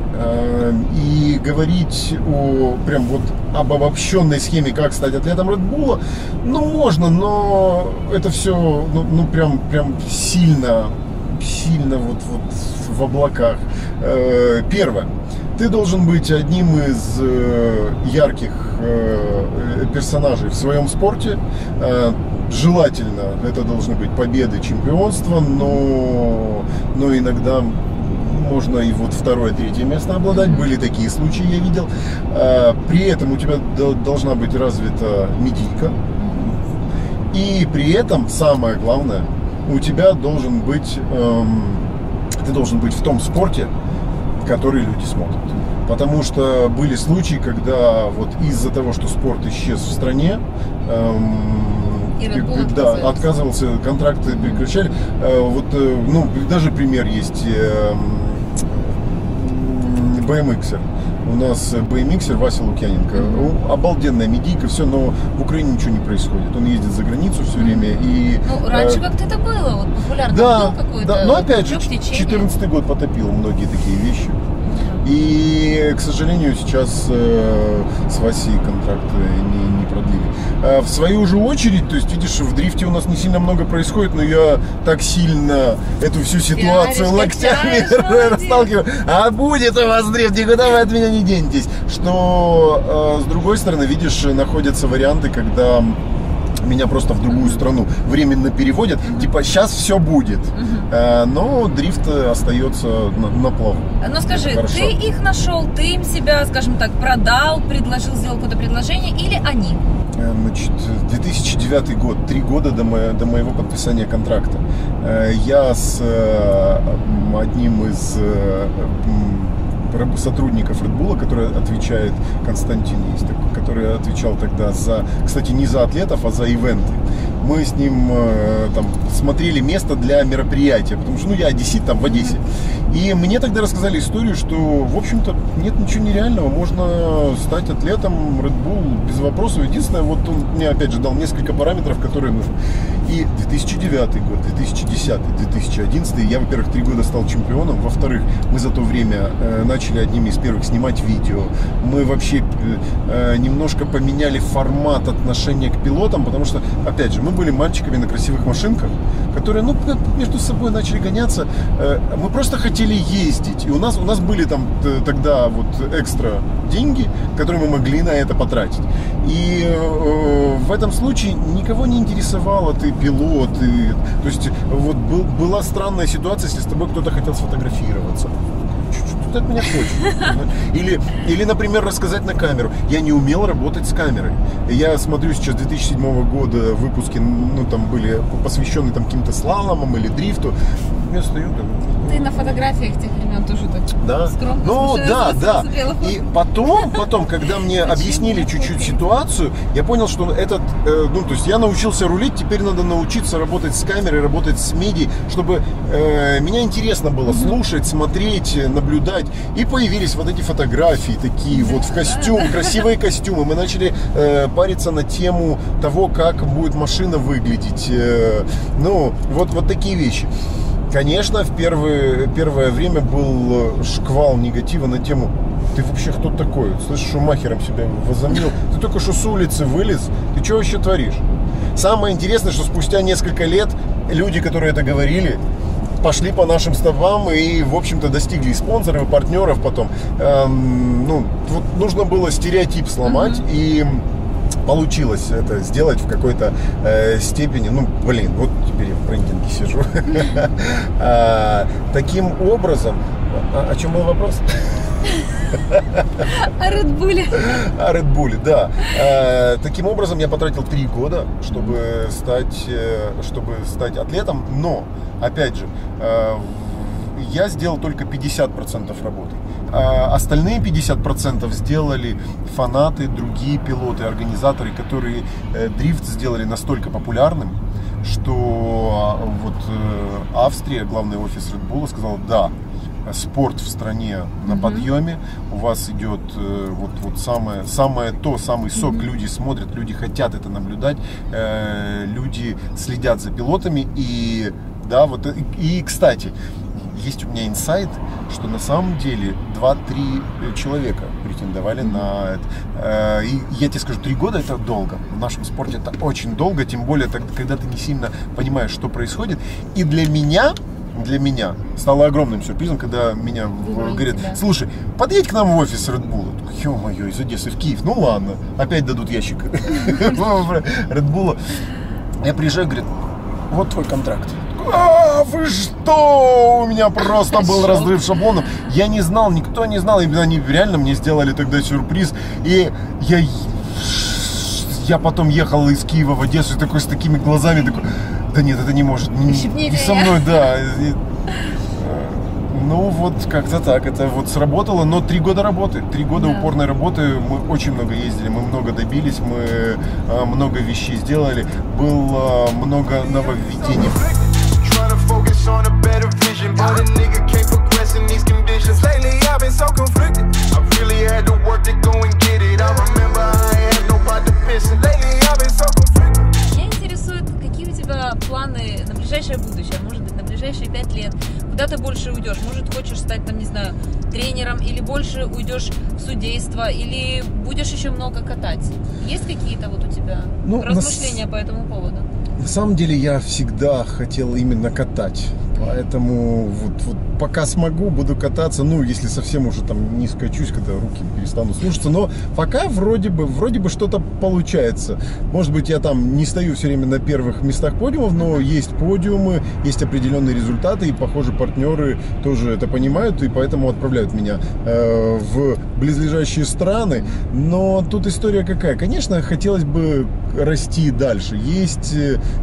И говорить о прям вот об обобщенной схеме, как стать атлетом Red Bull, ну можно, но это все ну, ну прям прям сильно, сильно вот, вот в облаках. Первое. Ты должен быть одним из ярких персонажей в своем спорте. Желательно это должны быть победы, чемпионства, но, но иногда можно и вот второе, третье место обладать. Были такие случаи, я видел. При этом у тебя должна быть развита медийка. И при этом, самое главное, у тебя должен быть, ты должен быть в том спорте, который люди смотрят. Потому что были случаи, когда вот из-за того, что спорт исчез в стране, И Red да, отказывался, контракты прекращали. Вот, ну, даже пример есть би эм икс. У нас би эм икс Василий Лукьяненко. Mm-hmm. Обалденная медийка, все, но в Украине ничего не происходит. Он ездит за границу все время. И, ну, раньше э... как-то это было, вот популярно. Да, да, но опять же, четырнадцатый год потопил многие такие вещи. И, к сожалению, сейчас э, с Васей контракты не, не продлили. Э, в свою же очередь, то есть, видишь, в дрифте у нас не сильно много происходит, но я так сильно эту всю ситуацию локтями расталкиваю. А будет у вас дрифт, никуда вы от меня не денетесь. Что, э, с другой стороны, видишь, находятся варианты, когда... меня просто в другую страну временно переводят, типа сейчас все будет, но дрифт остается на, на плаву. Но скажи, ты их нашел, ты им себя, скажем так, продал, предложил, сделал какое-то предложение, или они? Значит, две тысячи девятый год, три года до, мо до моего подписания контракта, я с одним из сотрудников Red Bull, который отвечает, Константин есть такой, который отвечал тогда за, кстати, не за атлетов, а за ивенты. Мы с ним э, там смотрели место для мероприятия, потому что, ну, я одессит, там в Одессе. И мне тогда рассказали историю, что, в общем-то, нет ничего нереального, можно стать атлетом Red Bull без вопросов. Единственное, вот он мне, опять же, дал несколько параметров, которые нужны. И две тысячи девятый год, две тысячи десятый, две тысячи одиннадцатый, я, во-первых, три года стал чемпионом, во-вторых, мы за то время э, начали одними из первых снимать видео. Мы вообще э, немножко поменяли формат отношения к пилотам, потому что, опять же, мы были мальчиками на красивых машинках, которые, ну, между собой начали гоняться. Мы просто хотели ездить, и у нас у нас были там тогда вот экстра деньги, которые мы могли на это потратить. И э, в этом случае никого не интересовало, ты пилот, и, то есть вот был, была странная ситуация, если с тобой кто-то хотел сфотографироваться. Что-то от меня хочет. Или, или, например, рассказать на камеру. Я не умел работать с камерой. Я смотрю сейчас две тысячи седьмого года выпуски, ну, там были посвящены там каким-то слаломам или дрифту. Я стою, да. Ты на фотографиях тех времен тоже так да? скромно. Ну, да, да. И потом, потом, когда мне объяснили чуть-чуть ситуацию, я понял, что этот, э, ну, то есть я научился рулить, теперь надо научиться работать с камерой, работать с медией, чтобы э, меня интересно было mm-hmm. слушать, смотреть, наблюдать. И появились вот эти фотографии такие вот в костюм, красивые костюмы. Мы начали э, париться на тему того, как будет машина выглядеть. Э, ну, вот, вот такие вещи. Конечно, в первое, первое время был шквал негатива на тему: ты вообще кто такой? Слышишь, Шумахером себя возомнил? Ты только что с улицы вылез, ты что вообще творишь? Самое интересное, что спустя несколько лет люди, которые это говорили, пошли по нашим стопам и, в общем-то, достигли и спонсоров, и партнеров потом. Эм, ну, вот нужно было стереотип сломать, mm-hmm. и получилось это сделать в какой-то э, степени. Ну, блин, вот теперь я в брендинге сижу. Таким образом... О чем был вопрос? О Red Bull. О Red Bull, да. Таким образом, я потратил три года, чтобы стать, чтобы стать атлетом. Но, опять же, я сделал только пятьдесят процентов работы. А остальные пятьдесят процентов сделали фанаты, другие пилоты, организаторы, которые дрифт сделали настолько популярным, что вот Австрия, главный офис Red Bull, сказал: да, спорт в стране на mm-hmm. подъеме, у вас идет вот, вот самое, самое то, самый сок, mm-hmm. люди смотрят, люди хотят это наблюдать, э, люди следят за пилотами, и да, вот, и, и кстати, есть у меня инсайт, что на самом деле два-три человека претендовали на это. И я тебе скажу, три года это долго. В нашем спорте это очень долго, тем более, когда ты не сильно понимаешь, что происходит. И для меня, для меня стало огромным сюрпризом, когда меня говорят: слушай, подъедь к нам в офис Red Bull. Ё-моё, из Одессы в Киев. Ну ладно, опять дадут ящик Red Bull. Я приезжаю, говорит: вот твой контракт. А, вы что? У меня просто был разрыв шаблонов. Я не знал, никто не знал. И они реально мне сделали тогда сюрприз. И я, я потом ехал из Киева в Одессу такой, с такими глазами, такой: да нет, это не может. Не, не со мной, да. И, ну вот как-то так. Это вот сработало. Но три года работы. Три года да. упорной работы. Мы очень много ездили. Мы много добились. Мы много вещей сделали. Было много нововведений. On a better vision, but a nigga can't progress in these conditions. Lately I've been so conflicted, I really had to work to go and get it. I remember I had nobody to piss, and lately I've been so conflicted. Меня интересует, какие у тебя планы на ближайшее будущее, может быть, на ближайшие пять лет. Куда ты больше уйдешь? Может, хочешь стать, там, не знаю, тренером, или больше уйдешь в судейство, или будешь еще много катать? Есть какие-то вот у тебя ну, размышления нас... по этому поводу? На самом деле я всегда хотел именно катать, поэтому вот, вот пока смогу, буду кататься, ну, если совсем уже там не скачусь, когда руки перестану слушаться, но пока вроде бы, вроде бы что-то получается. Может быть, я там не стою все время на первых местах подиумов, но есть подиумы, есть определенные результаты, и, похоже, партнеры тоже это понимают, и поэтому отправляют меня э, в близлежащие страны. Но тут история какая? Конечно, хотелось бы расти дальше. Есть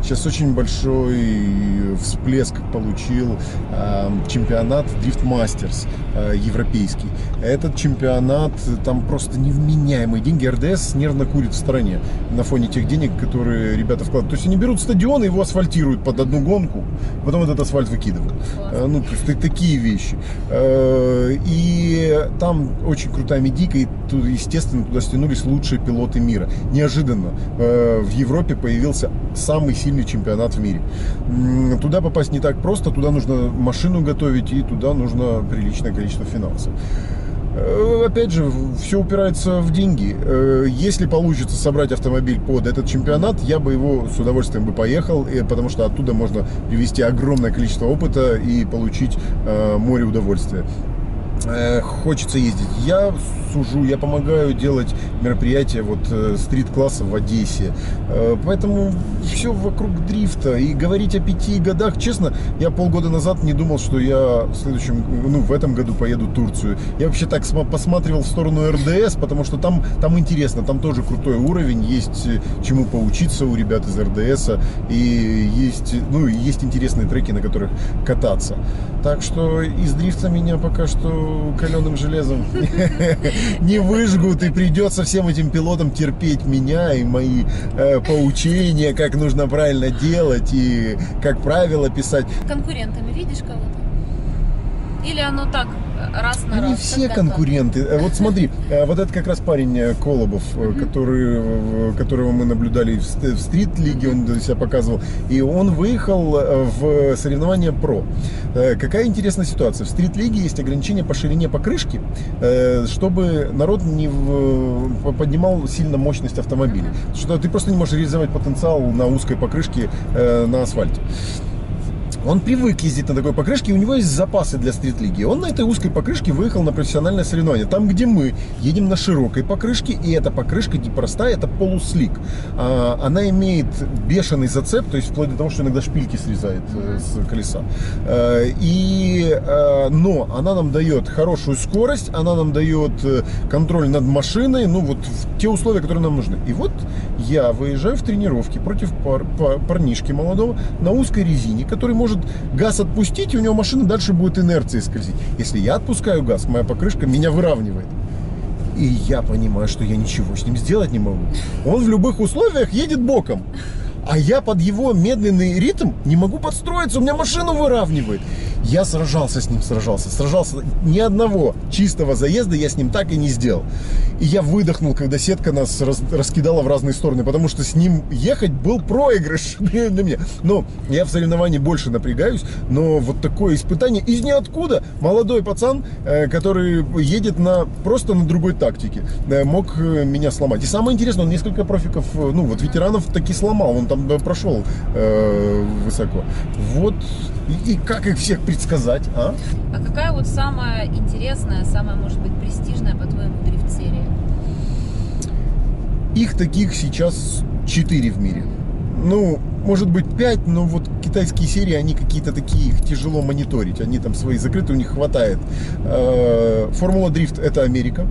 сейчас очень большой всплеск получил э, чемпионат Дрифт Мастерс европейский. Этот чемпионат, там просто невменяемые деньги. эр дэ эс нервно курит в стороне на фоне тех денег, которые ребята вкладывают. То есть они берут стадион и его асфальтируют под одну гонку, потом этот асфальт выкидывают. Ну, то есть такие вещи. И там очень крутая медика, и, естественно, туда стянулись лучшие пилоты мира. Неожиданно в Европе появился самый сильный чемпионат в мире. Туда попасть не так просто, туда нужно машину готовить, и туда нужно приличное количество финансов. Опять же, все упирается в деньги. Если получится собрать автомобиль под этот чемпионат, я бы его с удовольствием бы поехал, потому что оттуда можно привести огромное количество опыта и получить море удовольствия. Хочется ездить. Я сужу, я помогаю делать мероприятия вот стрит-класса в Одессе. Поэтому все вокруг дрифта. И говорить о пяти годах, честно, я полгода назад не думал, что я в следующем, ну, в этом году поеду в Турцию. Я вообще так посматривал в сторону эр дэ эс, потому что там, там интересно, там тоже крутой уровень, есть чему поучиться у ребят из эр дэ эса, и есть, ну, есть интересные треки, на которых кататься. Так что из дрифта меня пока что каленым железом не выжгут, и придется всем этим пилотам терпеть меня и мои э, поучения, как нужно правильно делать и как правила писать. Конкурентами видишь кого-то? Или оно так? Раз на Они раз, все конкуренты. Так. Вот смотри, вот этот как раз парень Колобов, mm-hmm. который, которого мы наблюдали в стрит-лиге, mm-hmm. он себя показывал, и он выехал в соревнования про. Какая интересная ситуация. В стрит-лиге есть ограничение по ширине покрышки, чтобы народ не поднимал сильно мощность автомобиля. Mm-hmm. Что ты просто не можешь реализовать потенциал на узкой покрышке на асфальте. Он привык ездить на такой покрышке, и у него есть запасы для стрит-лиги. Он на этой узкой покрышке выехал на профессиональное соревнование. Там, где мы едем на широкой покрышке, и эта покрышка непростая, это полуслик. Она имеет бешеный зацеп, то есть вплоть до того, что иногда шпильки срезает с колеса. И, но она нам дает хорошую скорость, она нам дает контроль над машиной, ну вот в те условия, которые нам нужны. И вот я выезжаю в тренировке против пар, пар, парнишки молодого на узкой резине, который может может газ отпустить, и у него машина дальше будет инерцией скользить. Если я отпускаю газ, моя покрышка меня выравнивает. И я понимаю, что я ничего с ним сделать не могу. Он в любых условиях едет боком. А я под его медленный ритм не могу подстроиться, у меня машину выравнивает. Я сражался с ним, сражался, сражался. Ни одного чистого заезда я с ним так и не сделал. И я выдохнул, когда сетка нас раз, раскидала в разные стороны, потому что с ним ехать был проигрыш для меня. Но я в соревновании больше напрягаюсь, но вот такое испытание из ниоткуда. Молодой пацан, который едет на, просто на другой тактике, мог меня сломать. И самое интересное, он несколько профиков, ну вот ветеранов таки сломал, он там прошел э, высоко. Вот, и, и как их всех предсказать, а? А какая вот самая интересная, самая, может быть, престижная, по-твоему, дрифт-серия? Их таких сейчас четыре в мире. Ну, может быть, пять, но вот китайские серии, они какие-то такие, их тяжело мониторить. Они там свои закрыты, у них хватает. Формула дрифт – это Америка.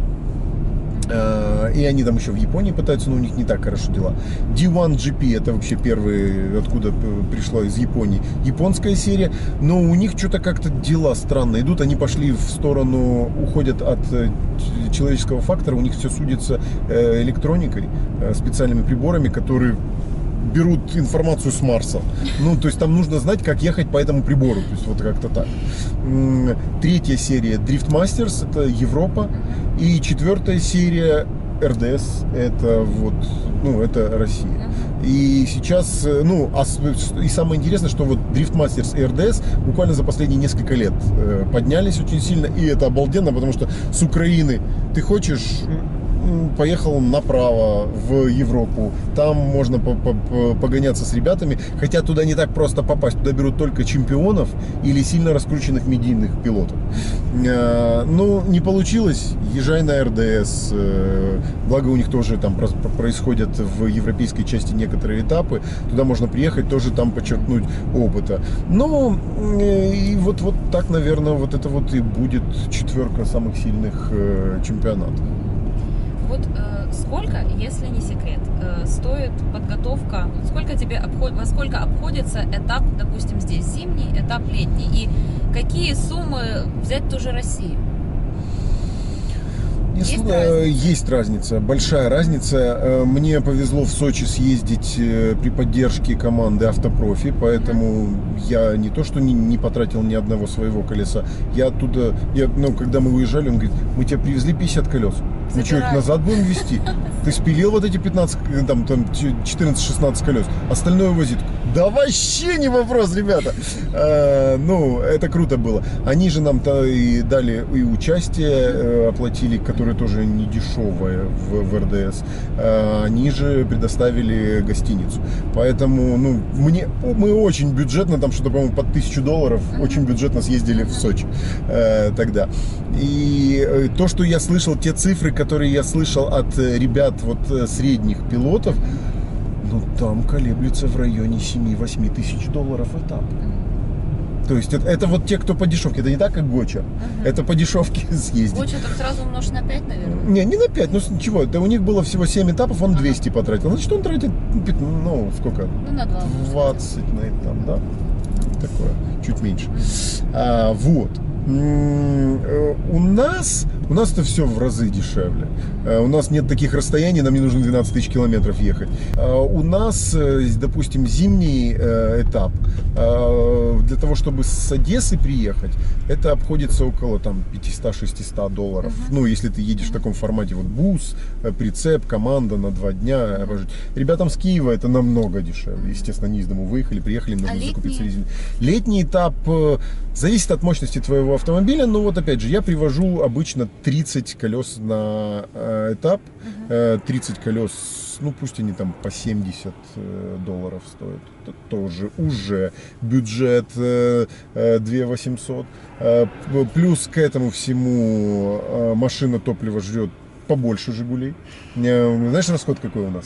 И они там еще в Японии пытаются, но у них не так хорошо дела. ди один джи пи это вообще первый, откуда пришла, из Японии, японская серия. Но у них что-то как-то дела странно идут. Они пошли в сторону, уходят от человеческого фактора. У них все судится электроникой, специальными приборами, которые берут информацию с Марса. Ну, то есть там нужно знать, как ехать по этому прибору. То есть вот как-то так. Третья серия Drift Masters, это Европа. И четвертая серия эр дэ эс, это вот, ну, это Россия. И сейчас, ну, и самое интересное, что вот Drift Masters и эр дэ эс буквально за последние несколько лет поднялись очень сильно. И это обалденно, потому что с Украины ты хочешь... поехал направо в Европу, там можно погоняться с ребятами, хотя туда не так просто попасть, туда берут только чемпионов или сильно раскрученных медийных пилотов. Ну, не получилось, езжай на эр дэ эс, благо у них тоже там происходят в европейской части некоторые этапы, туда можно приехать, тоже там почерпнуть опыта. Ну, и вот, вот так, наверное, вот это вот и будет четверка самых сильных чемпионатов. Вот э, сколько, если не секрет, э, стоит подготовка, сколько тебе обход, во сколько обходится этап, допустим, здесь зимний, этап летний, и какие суммы взять ту же Россию? Есть, есть, разница? Есть разница, большая разница. Мне повезло в Сочи съездить при поддержке команды Автопрофи, поэтому я не то, что не, не потратил ни одного своего колеса. Я оттуда, я, ну, когда мы уезжали, он говорит, мы тебе привезли пятьдесят колес. Мы что, их назад будем везти? Ты спилил вот эти пятнадцать, там, там четырнадцать-шестнадцать колес, остальное возит. Да вообще не вопрос, ребята. А, ну, это круто было. Они же нам-то и дали и участие, оплатили, которое тоже не дешевое в, в эр дэ эс. А, они же предоставили гостиницу. Поэтому, ну, мне, мы очень бюджетно, там что-то, по-моему, под тысячу долларов, очень бюджетно съездили в Сочи а, тогда. И то, что я слышал, те цифры, которые я слышал от ребят, вот средних пилотов, ну, там колеблется в районе семи-восьми тысяч долларов этап. То есть это, это вот те, кто по дешевке. Это не так, как Гоча. Угу. Это по дешевке съездить. Гоча так сразу умножь на пять, наверное? Не, не на пять. Ну, ничего. Да у них было всего семь этапов, он двести ага. потратил. Значит, он тратит, ну, сколько? Ну, на два. двадцать на этап, да? Такое. Чуть меньше. А, вот. У нас... У нас это все в разы дешевле. У нас нет таких расстояний, нам не нужно двенадцать тысяч километров ехать. У нас, допустим, зимний этап, для того, чтобы с Одессы приехать, это обходится около пятисот-шестисот долларов. Uh-huh. Ну, если ты едешь в таком формате, вот бус, прицеп, команда на два дня. Ребятам с Киева это намного дешевле. Естественно, они из дому выехали, приехали, нужно а закупиться резиной. Летний этап зависит от мощности твоего автомобиля, но вот опять же, я привожу обычно тридцать колес на э, этап, uh-huh. э, тридцать колес, ну пусть они там по семьдесят э, долларов стоят, это тоже уже бюджет э, э, две тысячи восемьсот, э, плюс к этому всему э, машина топлива жрет побольше «Жигулей». Э, знаешь, расход какой у нас?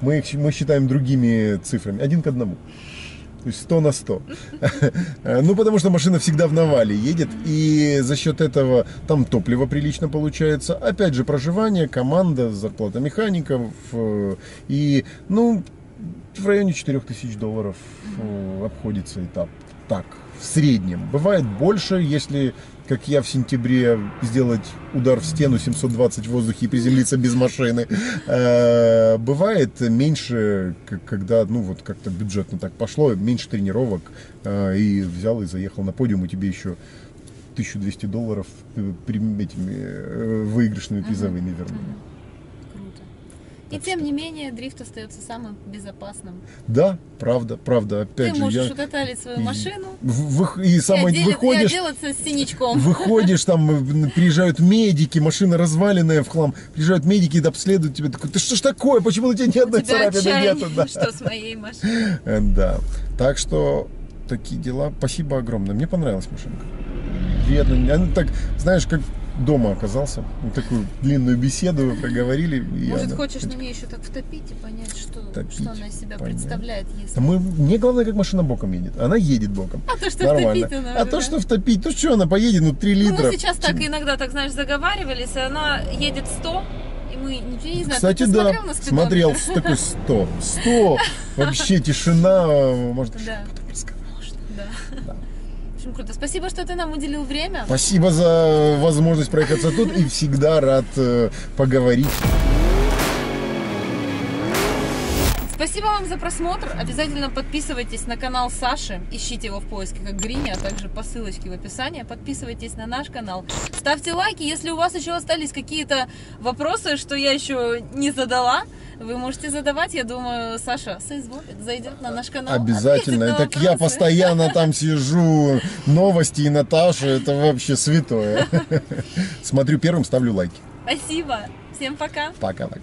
Мы, мы считаем другими цифрами, один к одному. То есть сто на сто. Ну, потому что машина всегда в навале едет, и за счет этого там топливо прилично получается. Опять же, проживание, команда, зарплата механиков. И, ну, в районе четырёх тысяч долларов обходится этап. так, в среднем. Бывает больше, если, как я в сентябре, сделать удар в стену семьсот двадцать в воздухе и приземлиться без машины. Бывает меньше, когда, ну вот как-то бюджетно так пошло, меньше тренировок, и взял и заехал на подиум, и тебе еще тысячу двести долларов этими выигрышными призовыми вернули. И тем не менее, дрифт остается самым безопасным. Да, правда, правда. Опять Ты же, можешь я... укаталить свою машину в... и, сам... и, одел... выходишь... и отделаться с синячком. Выходишь, там приезжают медики, машина разваленная в хлам. Приезжают медики и обследуют тебя. Такой, ты что ж такое, почему у тебя ни одной царапины нету? Да. Что с моей машиной? Да, так что такие дела. Спасибо огромное, мне понравилась машинка. Вредно, она так, знаешь, как... Дома оказался, вот такую длинную беседу проговорили. Может, я, хочешь на ней еще так втопить и понять, что, топить, что она из себя понять. представляет. Если... Мы, мне главное, как машина боком едет. Она едет боком. А то, что Нормально. втопить она А уже, то, да? что втопить, то что она поедет, ну три литра. Мы сейчас Чем? так иногда, так знаешь, заговаривались, и она едет сто, и мы ничего не знаем. Кстати, Ты да, смотрел, на смотрел такой сто, сто, вообще тишина, может, потом рассказать. Круто. Спасибо, что ты нам уделил время. Спасибо за возможность проехаться тут, и всегда рад э, поговорить. Спасибо вам за просмотр. Обязательно подписывайтесь на канал Саши. Ищите его в поиске как Гриня, а также по ссылочке в описании. Подписывайтесь на наш канал. Ставьте лайки. Если у вас еще остались какие-то вопросы, что я еще не задала, вы можете задавать. Я думаю, Саша соизволит, зайдет на наш канал. Обязательно. На так я постоянно там сижу. Новости и Наташа. Это вообще святое. Смотрю первым, ставлю лайки. Спасибо. Всем пока. Пока-пока.